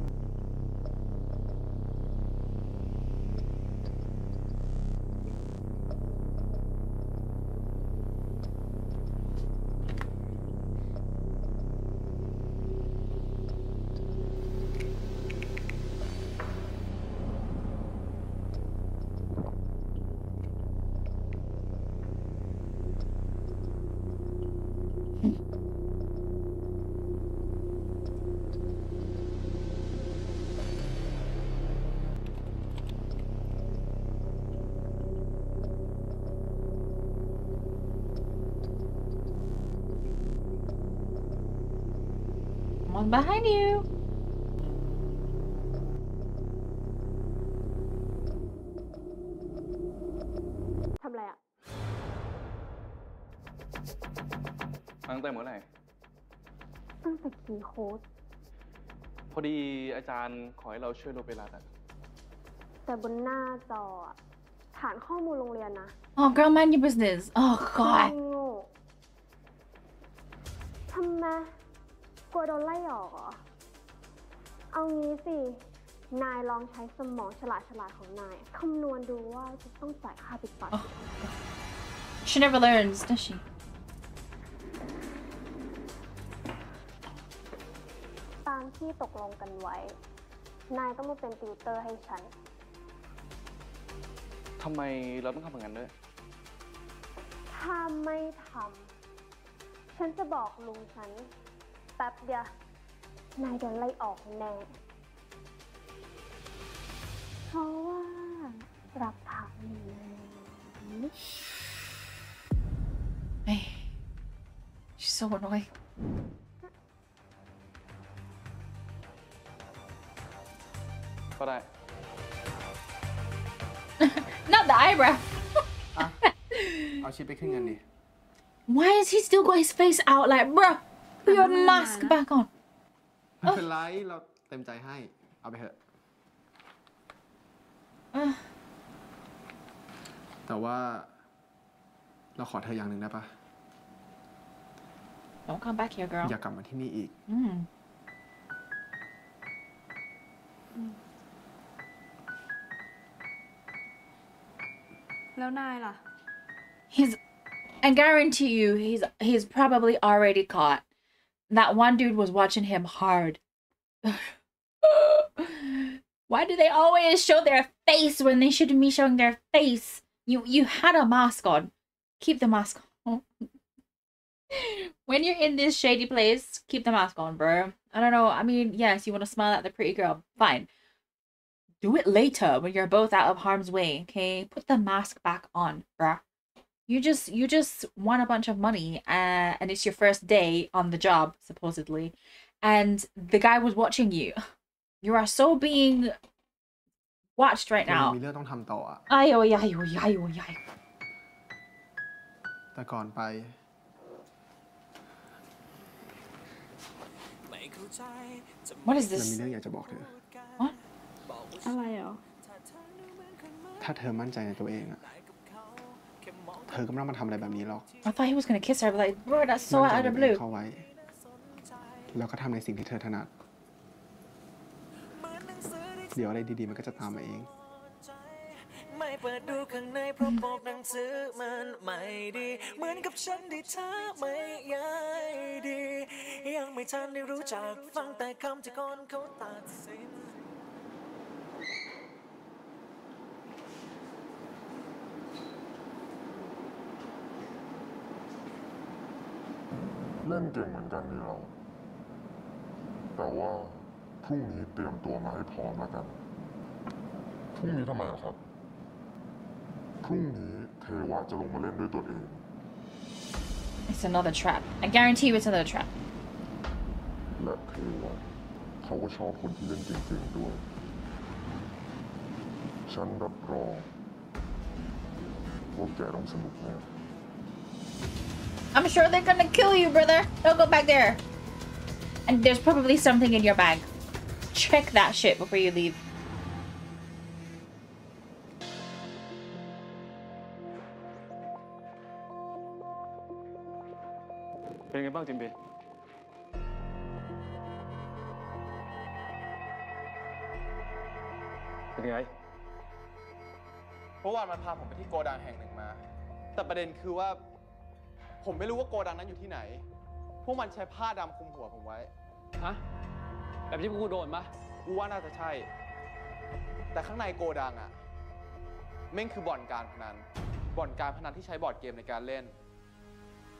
Behind you. Làm gì ạ? Tăng từ bao nhiêu? Tăng từ kỷ cốt. พอดีอาจารย์ขอให้เราช่วยลบเวลาแต่แต่บนหน้าจอฐานข้อมูลโรงเรียนนะ Oh girl, mind your business. Oh god. ทำไมกลัวโดนไล่ออกเหรอเอางี้สินายลองใช้สมองฉลาดฉลาดของนายคำนวณดูว่าจะต้องจ่ายค่าปิดปาก oh. She never learns, does she? ตามที่ตกลงกันไว้นายต้องมาเป็นติวเตอร์ให้ฉันทำไมเราต้องทำแบบนั้นด้วยถ้าไม่ทำฉันจะบอกลุงฉันแป๊บเดียวนายโดนไล่ออกแน่เพราะว่ารับถามนี่ Hey, she's so annoying. ก็ได้ Not the eyebrow. เอาชิปไปขึ้นเงินดิ Why is he still got his face out like bro?Put your mask back on. ไม่เป็นไรเราเต็มใจให้เอาไปเถอะ แต่ว่าเราขอเธออย่างหนึ่งได้ปะ Don't come back here, girl อย่ากลับมาที่นี่อีกอืมแล้วนายล่ะ He's I guarantee you he's he's probably already caught. That one dude was watching him hard. Why do they always show their face when they shouldn't be showing their face? You you had a mask on. Keep the mask on. When you're in this shady place, keep the mask on, bro. I don't know. I mean, yes, you want to smile at the pretty girl. Fine. Do it later when you're both out of harm's way, okay? Put the mask back on, bro. You just you just won a bunch of money uh, and it's your first day on the job, supposedly. And the guy was watching you. You are so being watched right now. มีเรื่องต้องทำต่ออ่ะ อ้ายโอ้ย อ้ายโอ้ย อ้ายโอ้ย อ้าย แต่ก่อนไปWhat is this? มีเรื่องอยากจะบอกเธอ What? อะไรเหรอ ถ้าเธอมั่นใจในตัวเองอ่ะเธอก็ไม่ต้องมาทำอะไรแบบนี้หรอก I thought he was gonna kiss her, but like, bro, that's so out of blue. เขาไว้แล้วก็ทำในสิ่งที่เธอถนัดเดี๋ยวอะไรดีๆมันก็จะตามมาเองไม่เปิดดูข้างในเพราะปกหนังสือมันไม่ดีเหมือนกับฉันที่เธอไม่ยายดียังไม่ทันได้รู้จักฟังแต่คำที่คนเขาตัดสินเล่นเก่งเหมือนกันนี่เราแต่ว่าพรุ่งนี้เตรียมตัวมาให้พร้อมแล้วกันพรุ่งนี้ทำไมครับพรุ่งนี้เทวะจะลงมาเล่นด้วยตัวเอง It's another trap. I guarantee you it's another trap. และเทวะเขาก็ชอบคนที่เล่นเก่งๆด้วยฉันรับรองว่าแกต้องสนุกแน่ I'm sure they're gonna kill you, brother. Don't go back there. And there's probably something in your bag.Check that shit before you leave. How's it going, Jinbi? How's it going? เมื่อวานมันพาผมไปที่โกดังแห่งหนึ่งมาแต่ประเด็นคือว่าผมไม่รู้ว่าโกดังนั้นอยู่ที่ไหนพวกมันใช้ผ้าดำคลุมหัวผมไว้ฮะแบบที่กูโดนปะกูว่าน่าจะใช่แต่ข้างในโกดังอะแม่งคือบ่อนการพนันบ่อนการพนันที่ใช้บอร์ดเกมในการเล่น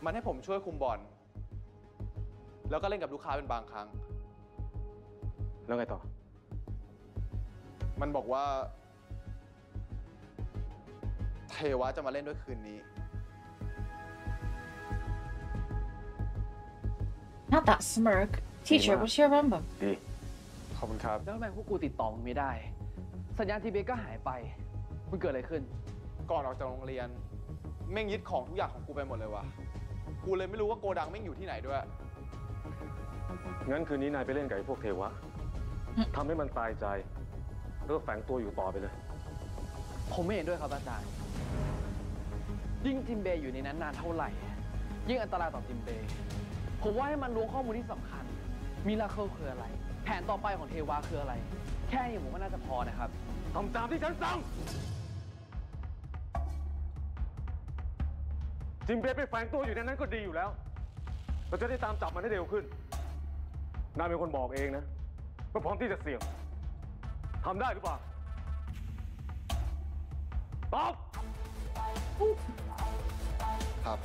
มันให้ผมช่วยคุมบ่อนแล้วก็เล่นกับลูกค้าเป็นบางครั้งแล้วไงต่อมันบอกว่าเทวะจะมาเล่นด้วยคืนนี้ Not that smirk Teacher, what's your number? ดีขอบคุณครับแล้วทำไมพวกกูติดต่อมึงไม่ได้สัญญาณทีเบก็หายไปมันเกิดอะไรขึ้นก่อนออกจากโรงเรียนแม่งยึดของทุกอย่างของกูไปหมดเลยวะกูเลยไม่รู้ว่าโกดังแม่งอยู่ที่ไหนด้วยงั้นคืนนี้นายไปเล่นกับไอ้พวกเทวะทำให้มันตายใจแล้วก็แฝงตัวอยู่ต่อไปเลยผมไม่เห็นด้วยครับอาจารย์ยิ่งจิมเบย์อยู่ในนั้นนานเท่าไหร่ยิ่งอันตรายต่อจิมเบย์ผมว่าให้มันล้วงข้อมูลที่สำคัญมิราเคิลคืออะไรแผนต่อไปของเทวาคืออะไรแค่นี้ผมก็น่าจะพอนะครับทำตามที่ฉันสั่งจิมเบ้ไปแฝงตัวอยู่ในนั้นก็ดีอยู่แล้วเราจะได้ตามจับมันให้เร็วขึ้นนายเป็นคนบอกเองนะว่าพร้อมที่จะเสี่ยงทำได้หรือเปล่าตอบครับ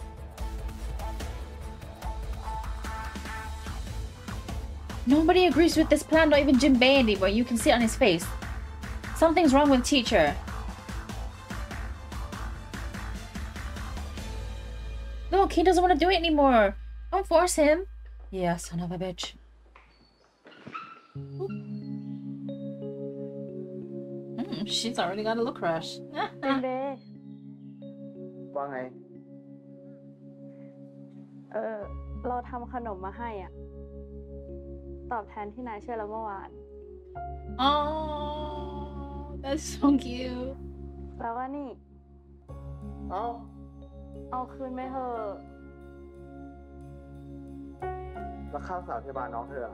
Nobody agrees with this plan, not even Jinbei anymore. You can see it on his face. Something's wrong with teacher. Look, he doesn't want to do it anymore. Don't force him. Yeah, son of a bitch. Mm, she's already got a little crush. Jinbei. What? Uh, we're making cake for you.ตอบแทนที่นายช่วยเราเมื่อวาน Oh, that's so cute แล้วว่านี่ เอาเอาคืนไม่เถอะแล้วค่าสาพยาบาลน้องเธอ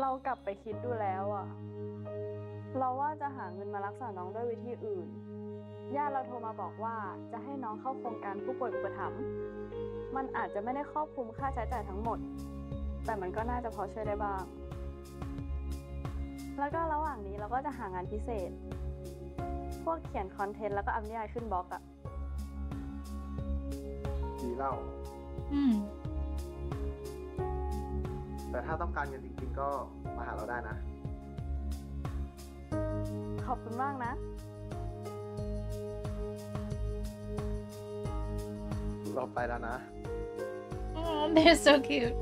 เรากลับไปคิดดูแล้วอ่ะเราว่าจะหาเงินมารักษาน้องด้วยวิธีอื่นญาติเราโทรมาบอกว่าจะให้น้องเข้าโครงการผู้ป่วยอุปถัมภ์มันอาจจะไม่ได้ครอบคลุมค่าใช้จ่ายทั้งหมดแต่มันก็น่าจะพอช่วยได้บ้างแล้วก็ระหว่างนี้เราก็จะหางานพิเศษพวกเขียนคอนเทนต์แล้วก็อัพนิยายขึ้นบล็อกอะดีเล่าอืมแต่ถ้าต้องการเงินจริงๆก็มาหาเราได้นะขอบคุณมากนะเราไปแล้วนะ Oh, they're so cute.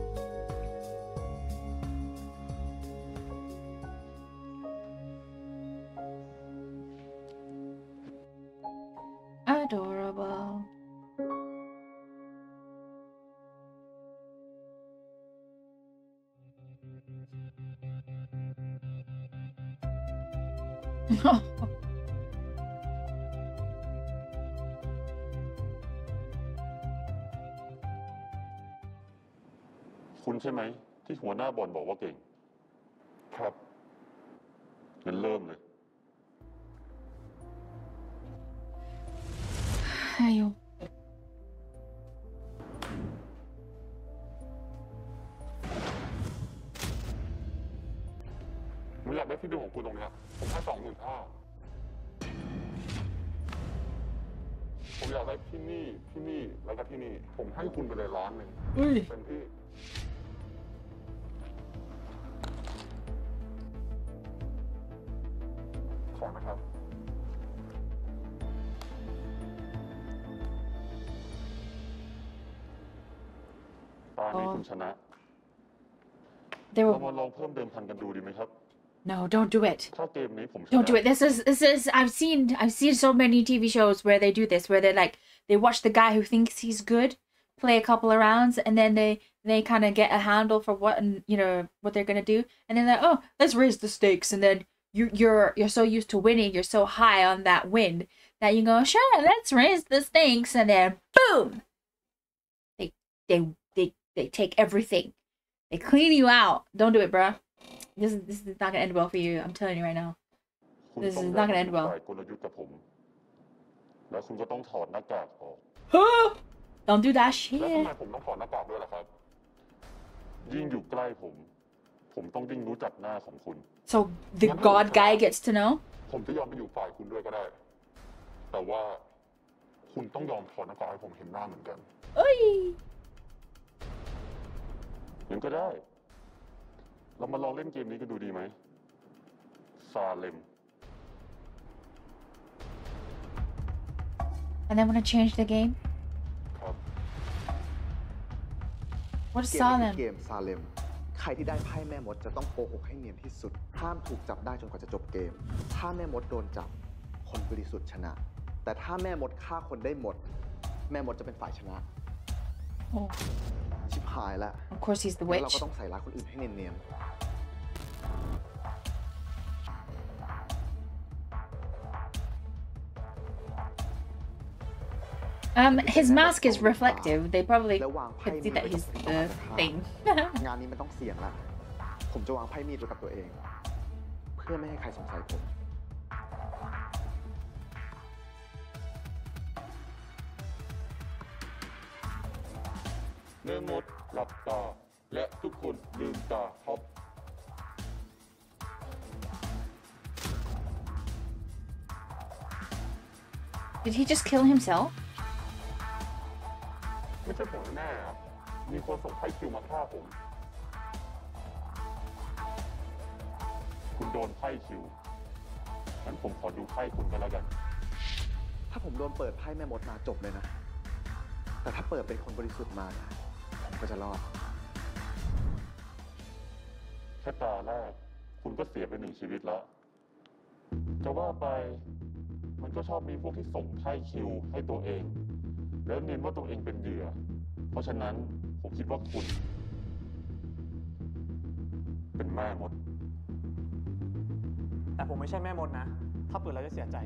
คุณใช่ไหมที่หัวหน้าบอลบอกว่าเก่งครับงั้นเริ่มเลยอายุผมอยากได้ที่ดูของคุณตรงนี้ผมให้สองหมื่นห้าผมอยากได้ที่นี่ที่นี่แล้วก็ที่นี่ผมให้คุณไปเลยล้านหนึ่งเป็นที่นะครับตอนนี้คุณชนะเรามาลองเพิ่มเดิมพันกันดูดีไหมครับ No, don't do it. Don't do it. This is this is I've seen I've seen so many ที วี shows where they do this, where they like they watch the guy who thinks he's good play a couple of rounds, and then they they kind of get a handle for what and you know what they're gonna do, and then they're like, oh, let's raise the stakes, and then.You, you're you're so used to winning, you're so high on that win that you go, sure, let's raise the stakes, and then boom, they they they they take everything, they clean you out. Don't do it, bruh. This is this is not gonna end well for you. I'm telling you right now. This is not gonna end well. Huh? Don't do that shit. So the god guy gets to know. ผมจะยอมไปอยู่ฝ่ายคุณด้วยก็ได้แต่ว่าคุณต้องยอมถอดหน้ากากให้ผมเห็นหน้าเหมือนกันเอ้ยยังก็ได้เรามาลองเล่นเกมนี้ก็ดูดีไหมซาเลม And then wanna change the game? What's Salem? เกมซาเลมใครที่ได้ไพ่แม่มดจะต้องโกหกให้เนียนที่สุดห้ามถูกจับได้จนกว่าจะจบเกมถ้าแม่มดโดนจับคนบริสุทธิ์ชนะแต่ถ้าแม่มดฆ่าคนได้หมดแม่มดจะเป็นฝ่ายชนะชิบหายละเราก็ต้องใส่ร้ายคนอื่นให้เนียนUm, his mask is reflective. They probably can see that he's the thing. งานนี้มันต้องเสี่ยงละผมจะวางไพ่มีดกับตัวเองเพื่อไม่ให้ใครสงสัยผมเนื้อมดหลับตาและทุกคนลืมตาครับDid he just kill himself?ไม่ใช่ผมแน่ครับมีคนส่งไพ่คิวมาฆ่าผมคุณโดนไพ่คิวงั้นผมขอดูไพ่คุณกันแล้วกันถ้าผมโดนเปิดไพ่แม่มดมาจบเลยนะแต่ถ้าเปิดเป็นคนบริสุทธิ์มานะผมก็จะรอดแค่ตาแรกคุณก็เสียไปหนึ่งชีวิตแล้วจะว่าไปมันก็ชอบมีพวกที่ส่งไพ่คิวให้ตัวเองแล้วเน้นว่าตัวเองเป็นเหยื่อเพราะฉะนั้นผมคิดว่าคุณเป็นแม่มดแต่ผมไม่ใช่แม่มดนะถ้าเปิดเราจะเสียใจ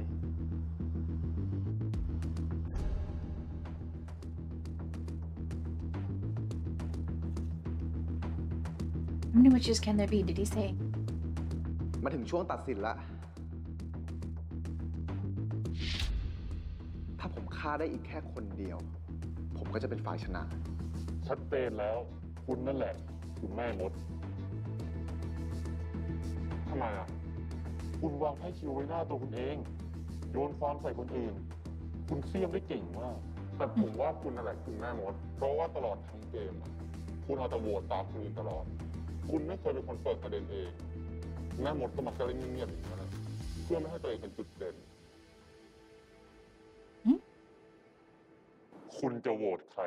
How many witches can there be? Did he say? มาถึงช่วงตัดสินละถ้าผมฆ่าได้อีกแค่คนเดียวผมก็จะเป็นฝ่ายชนะชัดเจนแล้วคุณนั่นแหละคุณแม่มดทำไมอ่ะคุณวางไพ่คิวไว้หน้าตัวคุณเองโยนฟอนใส่คนอื่นคุณเสี่ยมได้เก่งมากแต่ผมว่าคุณนั่นแหละคุณแม่มดเพราะว่าตลอดทั้งเกมคุณเอาแต่โหวตตามคุณตลอดคุณไม่เคยเป็นคนเปิดประเด็นเองแม่มดก็มักจะเล่นเงียบๆอย่างนั้นเพื่อไม่ให้ตัวเองเป็นจุดเด่นคุณจะโหวตใคร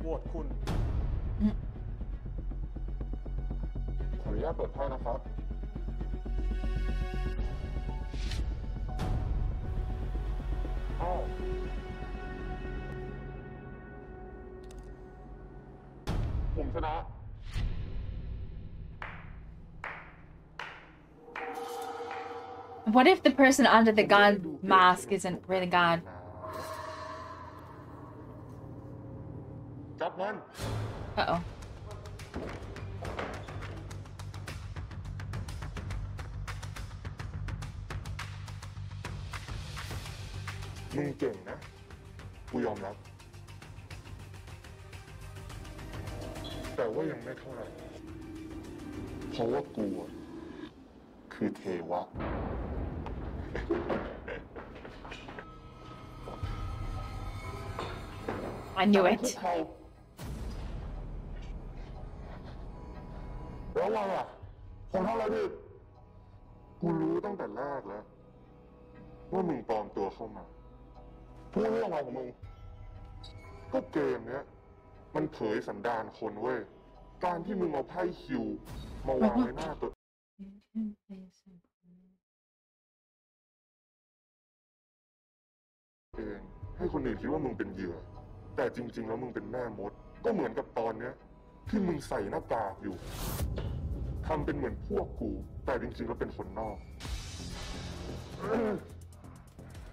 โหวตคุณขออนุญาตเปิดไพ่นะครับอ้าวผมชนะWhat if the person under the god mask isn't really God? That one. Uh oh. You're good, huh? We all know. But we're not that much. Because I am Thewa.I knew it. แล้วเราอะคนเท่าไรดิกูรู้ตั้งแต่แรกแล้วว่ามึงปลอมตัวเข้ามาพูดเรื่องอะไรของมึงก็เกมเนี้ยมันเผยสันดานคนเว้ยการที่มึงเอาไพ่คิวมาวางไว้หน้าตัวให้คนอื่นคิดว่ามึงเป็นเหยื่อแต่จริงๆแล้วมึงเป็นแม่มดก็เหมือนกับตอนเนี้ยที่มึงใส่หน้ากากอยู่ทำเป็นเหมือนพวกกูแต่จริงๆแล้วเป็นคนนอก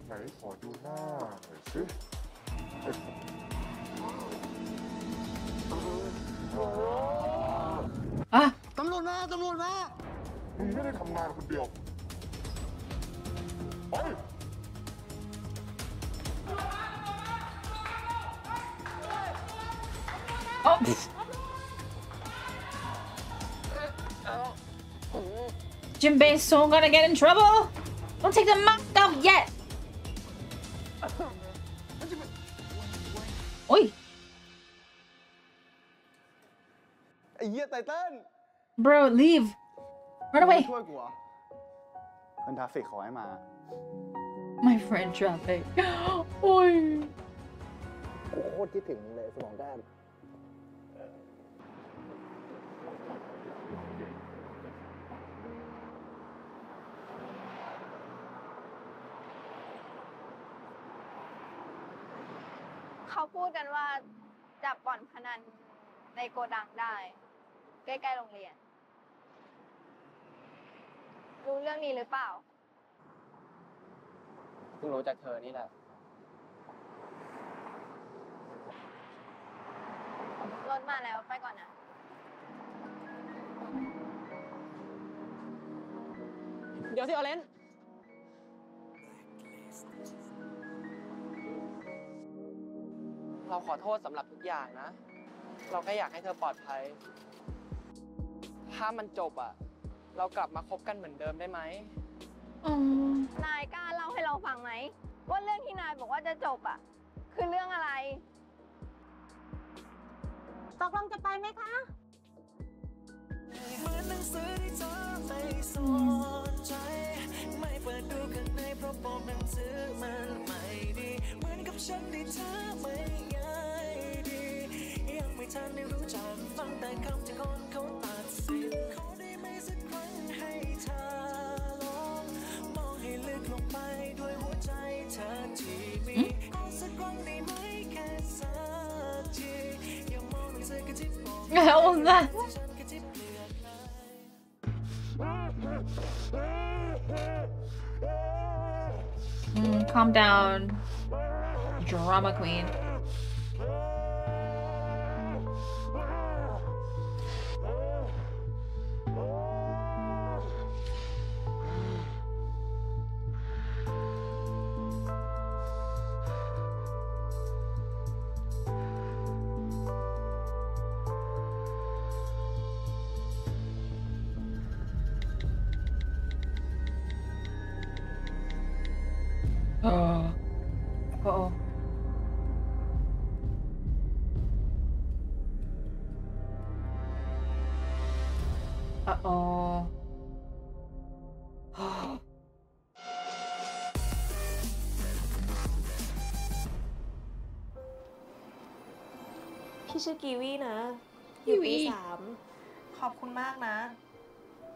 ไหนขอดูหน้าหน่อยสิอะตำรวจมาตำรวจมามึงไม่ได้ทำงานคนเดียวไปโอ้ยจิมเบ้ so gonna get in trouble don't take the mask off yet โอ้ยไอ้เหี้ยไททัน bro leave run away ช่วยกูอ่ะพันธาฟิกขอให้มา my friend traffic โอ้ยกูโคตรคิดถึงเลยสมองด้านเขาพูดกันว่าจับบ่อนพนันในโกดังได้ใกล้ๆโรงเรียนรู้เรื่องนี้หรือเปล่าเพิ่งรู้จากเธอนี่แหละรถมาแล้วไปก่อนนะเดี๋ยวสิออเรนซ์เราขอโทษสำหรับทุกอย่างนะเราก็อยากให้เธอปลอดภัยถ้ามันจบอ่ะเรากลับมาคบกันเหมือนเดิมได้ไหมนายกล้าเล่าให้เราฟังไหมว่าเรื่องที่นายบอกว่าจะจบอ่ะคือเรื่องอะไรตกลงจะไปไหมคะฉันได้เธอไม่ง่ายดียังไม่ทันได้รู้จักฟังแต่คำที่คนเขาตัดสินขอได้ไหมสักครั้งให้เธอลองมองให้ลึกลงไปด้วยหัวใจเธอที่มีเอาสักครั้งได้ไหมแค่สักทีอย่ามองเธอแค่ที่มองเอาละcalm down drama queen. Uh oh. Uh oh. Oh.พี่ชื่อกีวีนะอยู่ปีสามขอบคุณมากนะ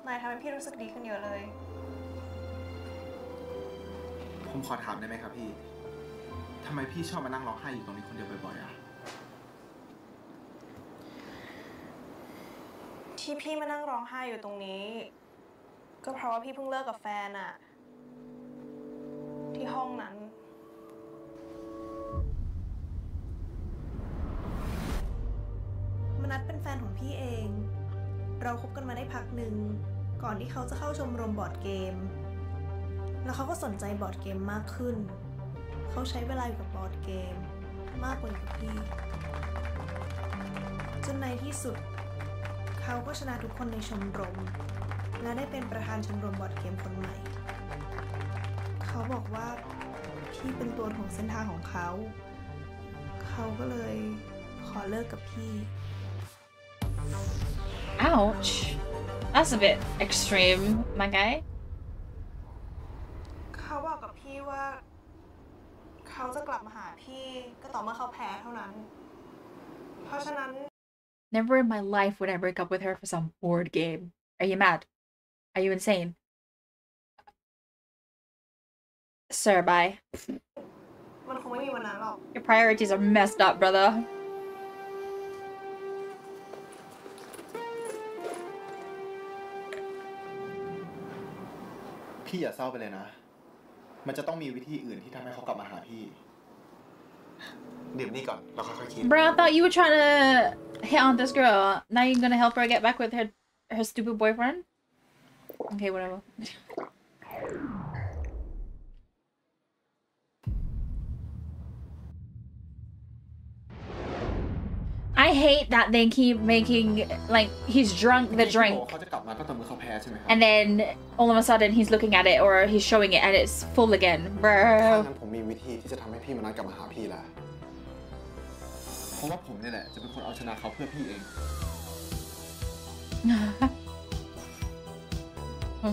นายทำให้พี่รู้สึกดีขึ้นเยอะเลยผมขอถามได้ไหมครับพี่ทำไมพี่ชอบมานั่งร้องไห้อยู่ตรงนี้คนเดียวบ่อยๆอ่ะที่พี่มานั่งร้องไห้อยู่ตรงนี้ก็เพราะว่าพี่เพิ่งเลิกกับแฟนอ่ะที่ห้องนั้นมนัสเป็นแฟนของพี่เองเราคบกันมาได้พักหนึ่งก่อนที่เขาจะเข้าชมรมบอร์ดเกมแล้วเขาก็สนใจบอร์ดเกมมากขึ้นเขาใช้เวลาอยู่กับบอร์ดเกมมากกว่าอยู่กับพี่จนในที่สุดเขาก็ชนะทุกคนในชมรมและได้เป็นประธานชมรมบอร์ดเกมคนใหม่เขาบอกว่าพี่เป็นตัวถ่วงเส้นทางของเขาเขาก็เลยขอเลิกกับพี่ Ouch that's a bit extreme my guyเขาบอกกับพี่ว่าเขาจะกลับมาหาพี่ก็ต่อเมื่อเขาแพ้เท่านั้นเพราะฉะนั้น Never in my life would I break up with her for some board game. Are you mad? Are you insane? Sir, bye. มันคงไม่มีวันนั้นหรอก Your priorities are messed up, brother. พี่อย่าเศร้าไปเลยนะมันจะต้องมีวิธีอื่นที่ทำให้เขากลับมาหาพี่ดื่มนี่ก่อนแล้วค่อยๆคิด Bro, I thought you were trying to hit on this girl. Now you're gonna help her get back with her her stupid boyfriend? Okay, whatever. I hate that they keep making like he's drunk the drink and then all of a sudden he's looking at it or he's showing it and it's full again. Bro.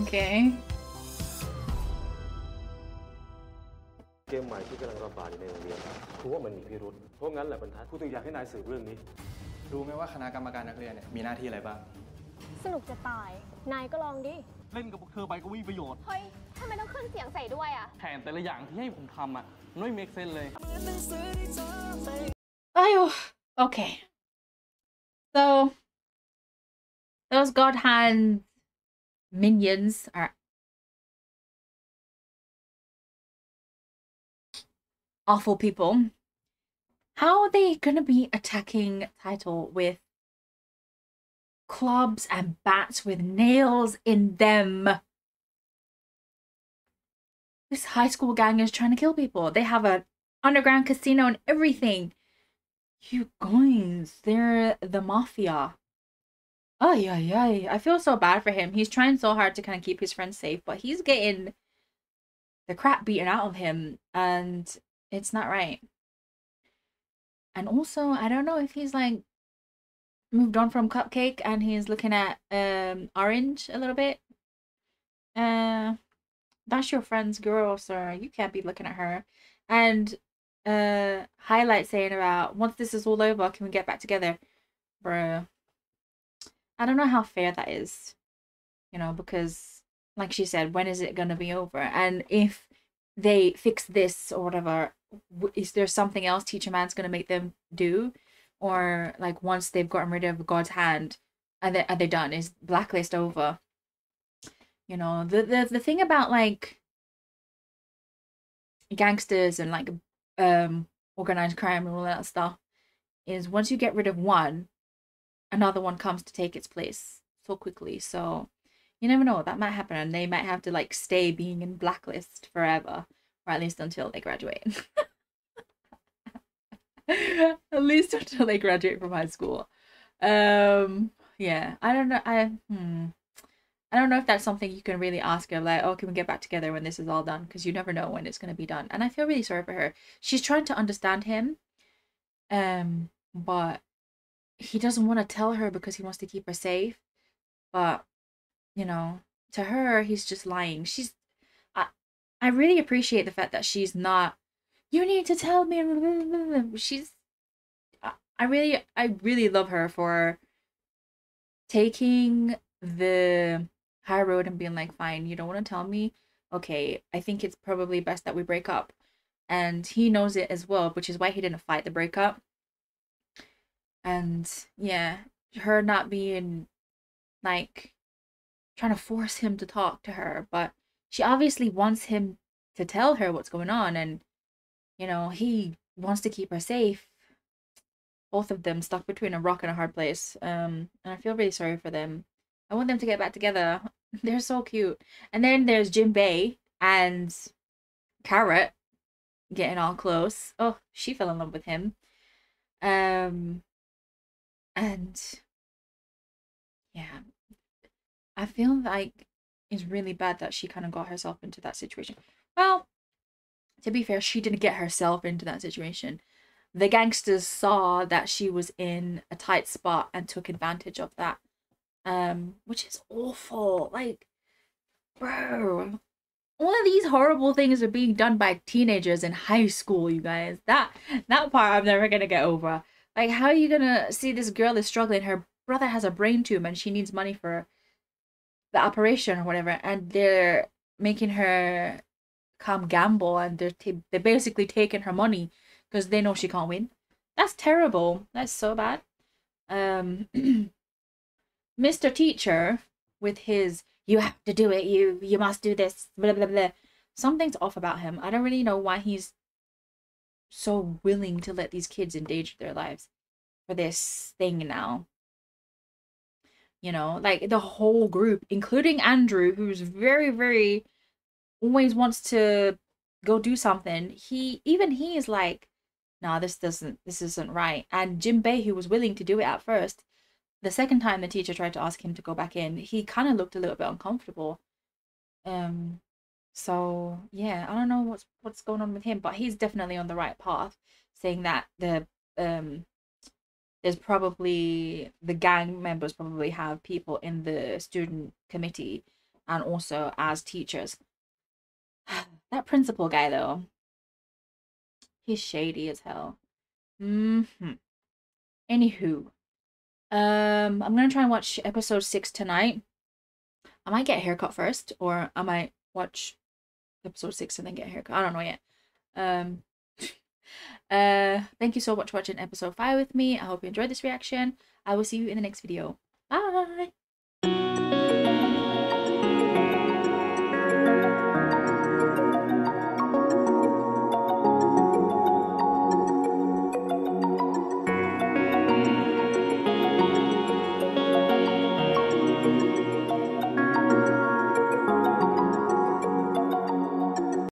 Okay. เกมใหม่ที่กำลังระบาดอยู่ในโรงเรียนคือว่ามันมีพิรุธเพราะงั้นแหละบรรทัดผู้ต้องอยากให้นายสืบเรื่องนี้รู้ไหมว่าคณะกรรมการนักเรียนเนี่ยมีหน้าที่อะไรบ้างสนุกจะตายนายก็ลองดิเล่นกับพวกเธอไปก็มีประโยชน์เฮ้ยทำไมต้องขึ้นเสียงใส่ด้วยอ่ะแผนแต่ละอย่างที่ให้ผมทำอ่ะไม่เมคเซนเลยไอ้โอ okay so those god hand minions are awful people. How are they gonna be attacking Title with clubs and bats with nails in them? This high school gang is trying to kill people. They have an underground casino and everything. You guys, they're the mafia. Oh yeah, yeah. I feel so bad for him. He's trying so hard to kind of keep his friends safe, but he's getting the crap beaten out of him and it's not right. And also, I don't know if he's like moved on from Cupcake and he's looking at um Orange a little bit. Uh, that's your friend's girl, so you can't be looking at her. And uh, Highlight saying about once this is all over, can we get back together, bro? I don't know how fair that is, you know, because like she said, when is it gonna be over? And if they fix this or whatever, is there something else Teacher Man's gonna make them do? Or like once they've gotten rid of God's hand, are they, are they done? Is Blacklist over? You know, the, the the thing about like gangsters and like um organized crime and all that stuff, is once you get rid of one, another one comes to take its place so quickly. So you never know, that might happen, and they might have to like stay being in blacklist forever, or at least until they graduate. At least until they graduate from high school. Um yeah, I don't know. I hmm, I don't know if that's something you can really ask her, like, oh, can we get back together when this is all done? Because you never know when it's going to be done. And I feel really sorry for her. She's trying to understand him, um but he doesn't want to tell her because he wants to keep her safe. But you know, to her, he's just lying. She's, I, I really appreciate the fact that she's not, you need to tell me. She's, I, I really, I really love her for taking the high road and being like, fine, you don't want to tell me? Okay, I think it's probably best that we break up. And he knows it as well, which is why he didn't fight the breakup. And yeah, her not being like, trying to force him to talk to her, but she obviously wants him to tell her what's going on, and you know, he wants to keep her safe. Both of them stuck between a rock and a hard place, um and I feel really sorry for them. I want them to get back together. They're so cute. And then there's Jinbei and Carrot getting all close. Oh, she fell in love with him. Um and yeah, I feel like it's really bad that she kind of got herself into that situation. Well, to be fair, she didn't get herself into that situation. The gangsters saw that she was in a tight spot and took advantage of that, um, which is awful. Like, bro, all of these horrible things are being done by teenagers in high school, you guys. That, that part I'm never going to get over. Like, how are you going to see this girl is struggling? Her brother has a brain tumor and she needs money for her the operation or whatever, and they're making her come gamble, and they're, they're basically taking her money because they know she can't win. That's terrible. That's so bad. um Mister Teacher with his, you have to do it, you you must do this, blah blah blah. Something's off about him. I don't really know why he's so willing to let these kids endanger their lives for this thing now. You know, like the whole group, including Andrew, who's very, very always wants to go do something. He, even he is like, nah, this doesn't, this isn't right. And Jinbei, who was willing to do it at first, the second time the teacher tried to ask him to go back in, he kind of looked a little bit uncomfortable. Um, so yeah, I don't know what's what's going on with him, but he's definitely on the right path, saying that the um. There's probably, the gang members probably have people in the student committee and also as teachers. That principal guy though, he's shady as hell. Mm-hmm. Anywho, um, I'm gonna try and watch episode six tonight. I might get a haircut first, or I might watch episode six and then get a haircut. I don't know yet. Um. Uh thank you so much for watching episode five with me. I hope you enjoyed this reaction. I will see you in the next video. Bye.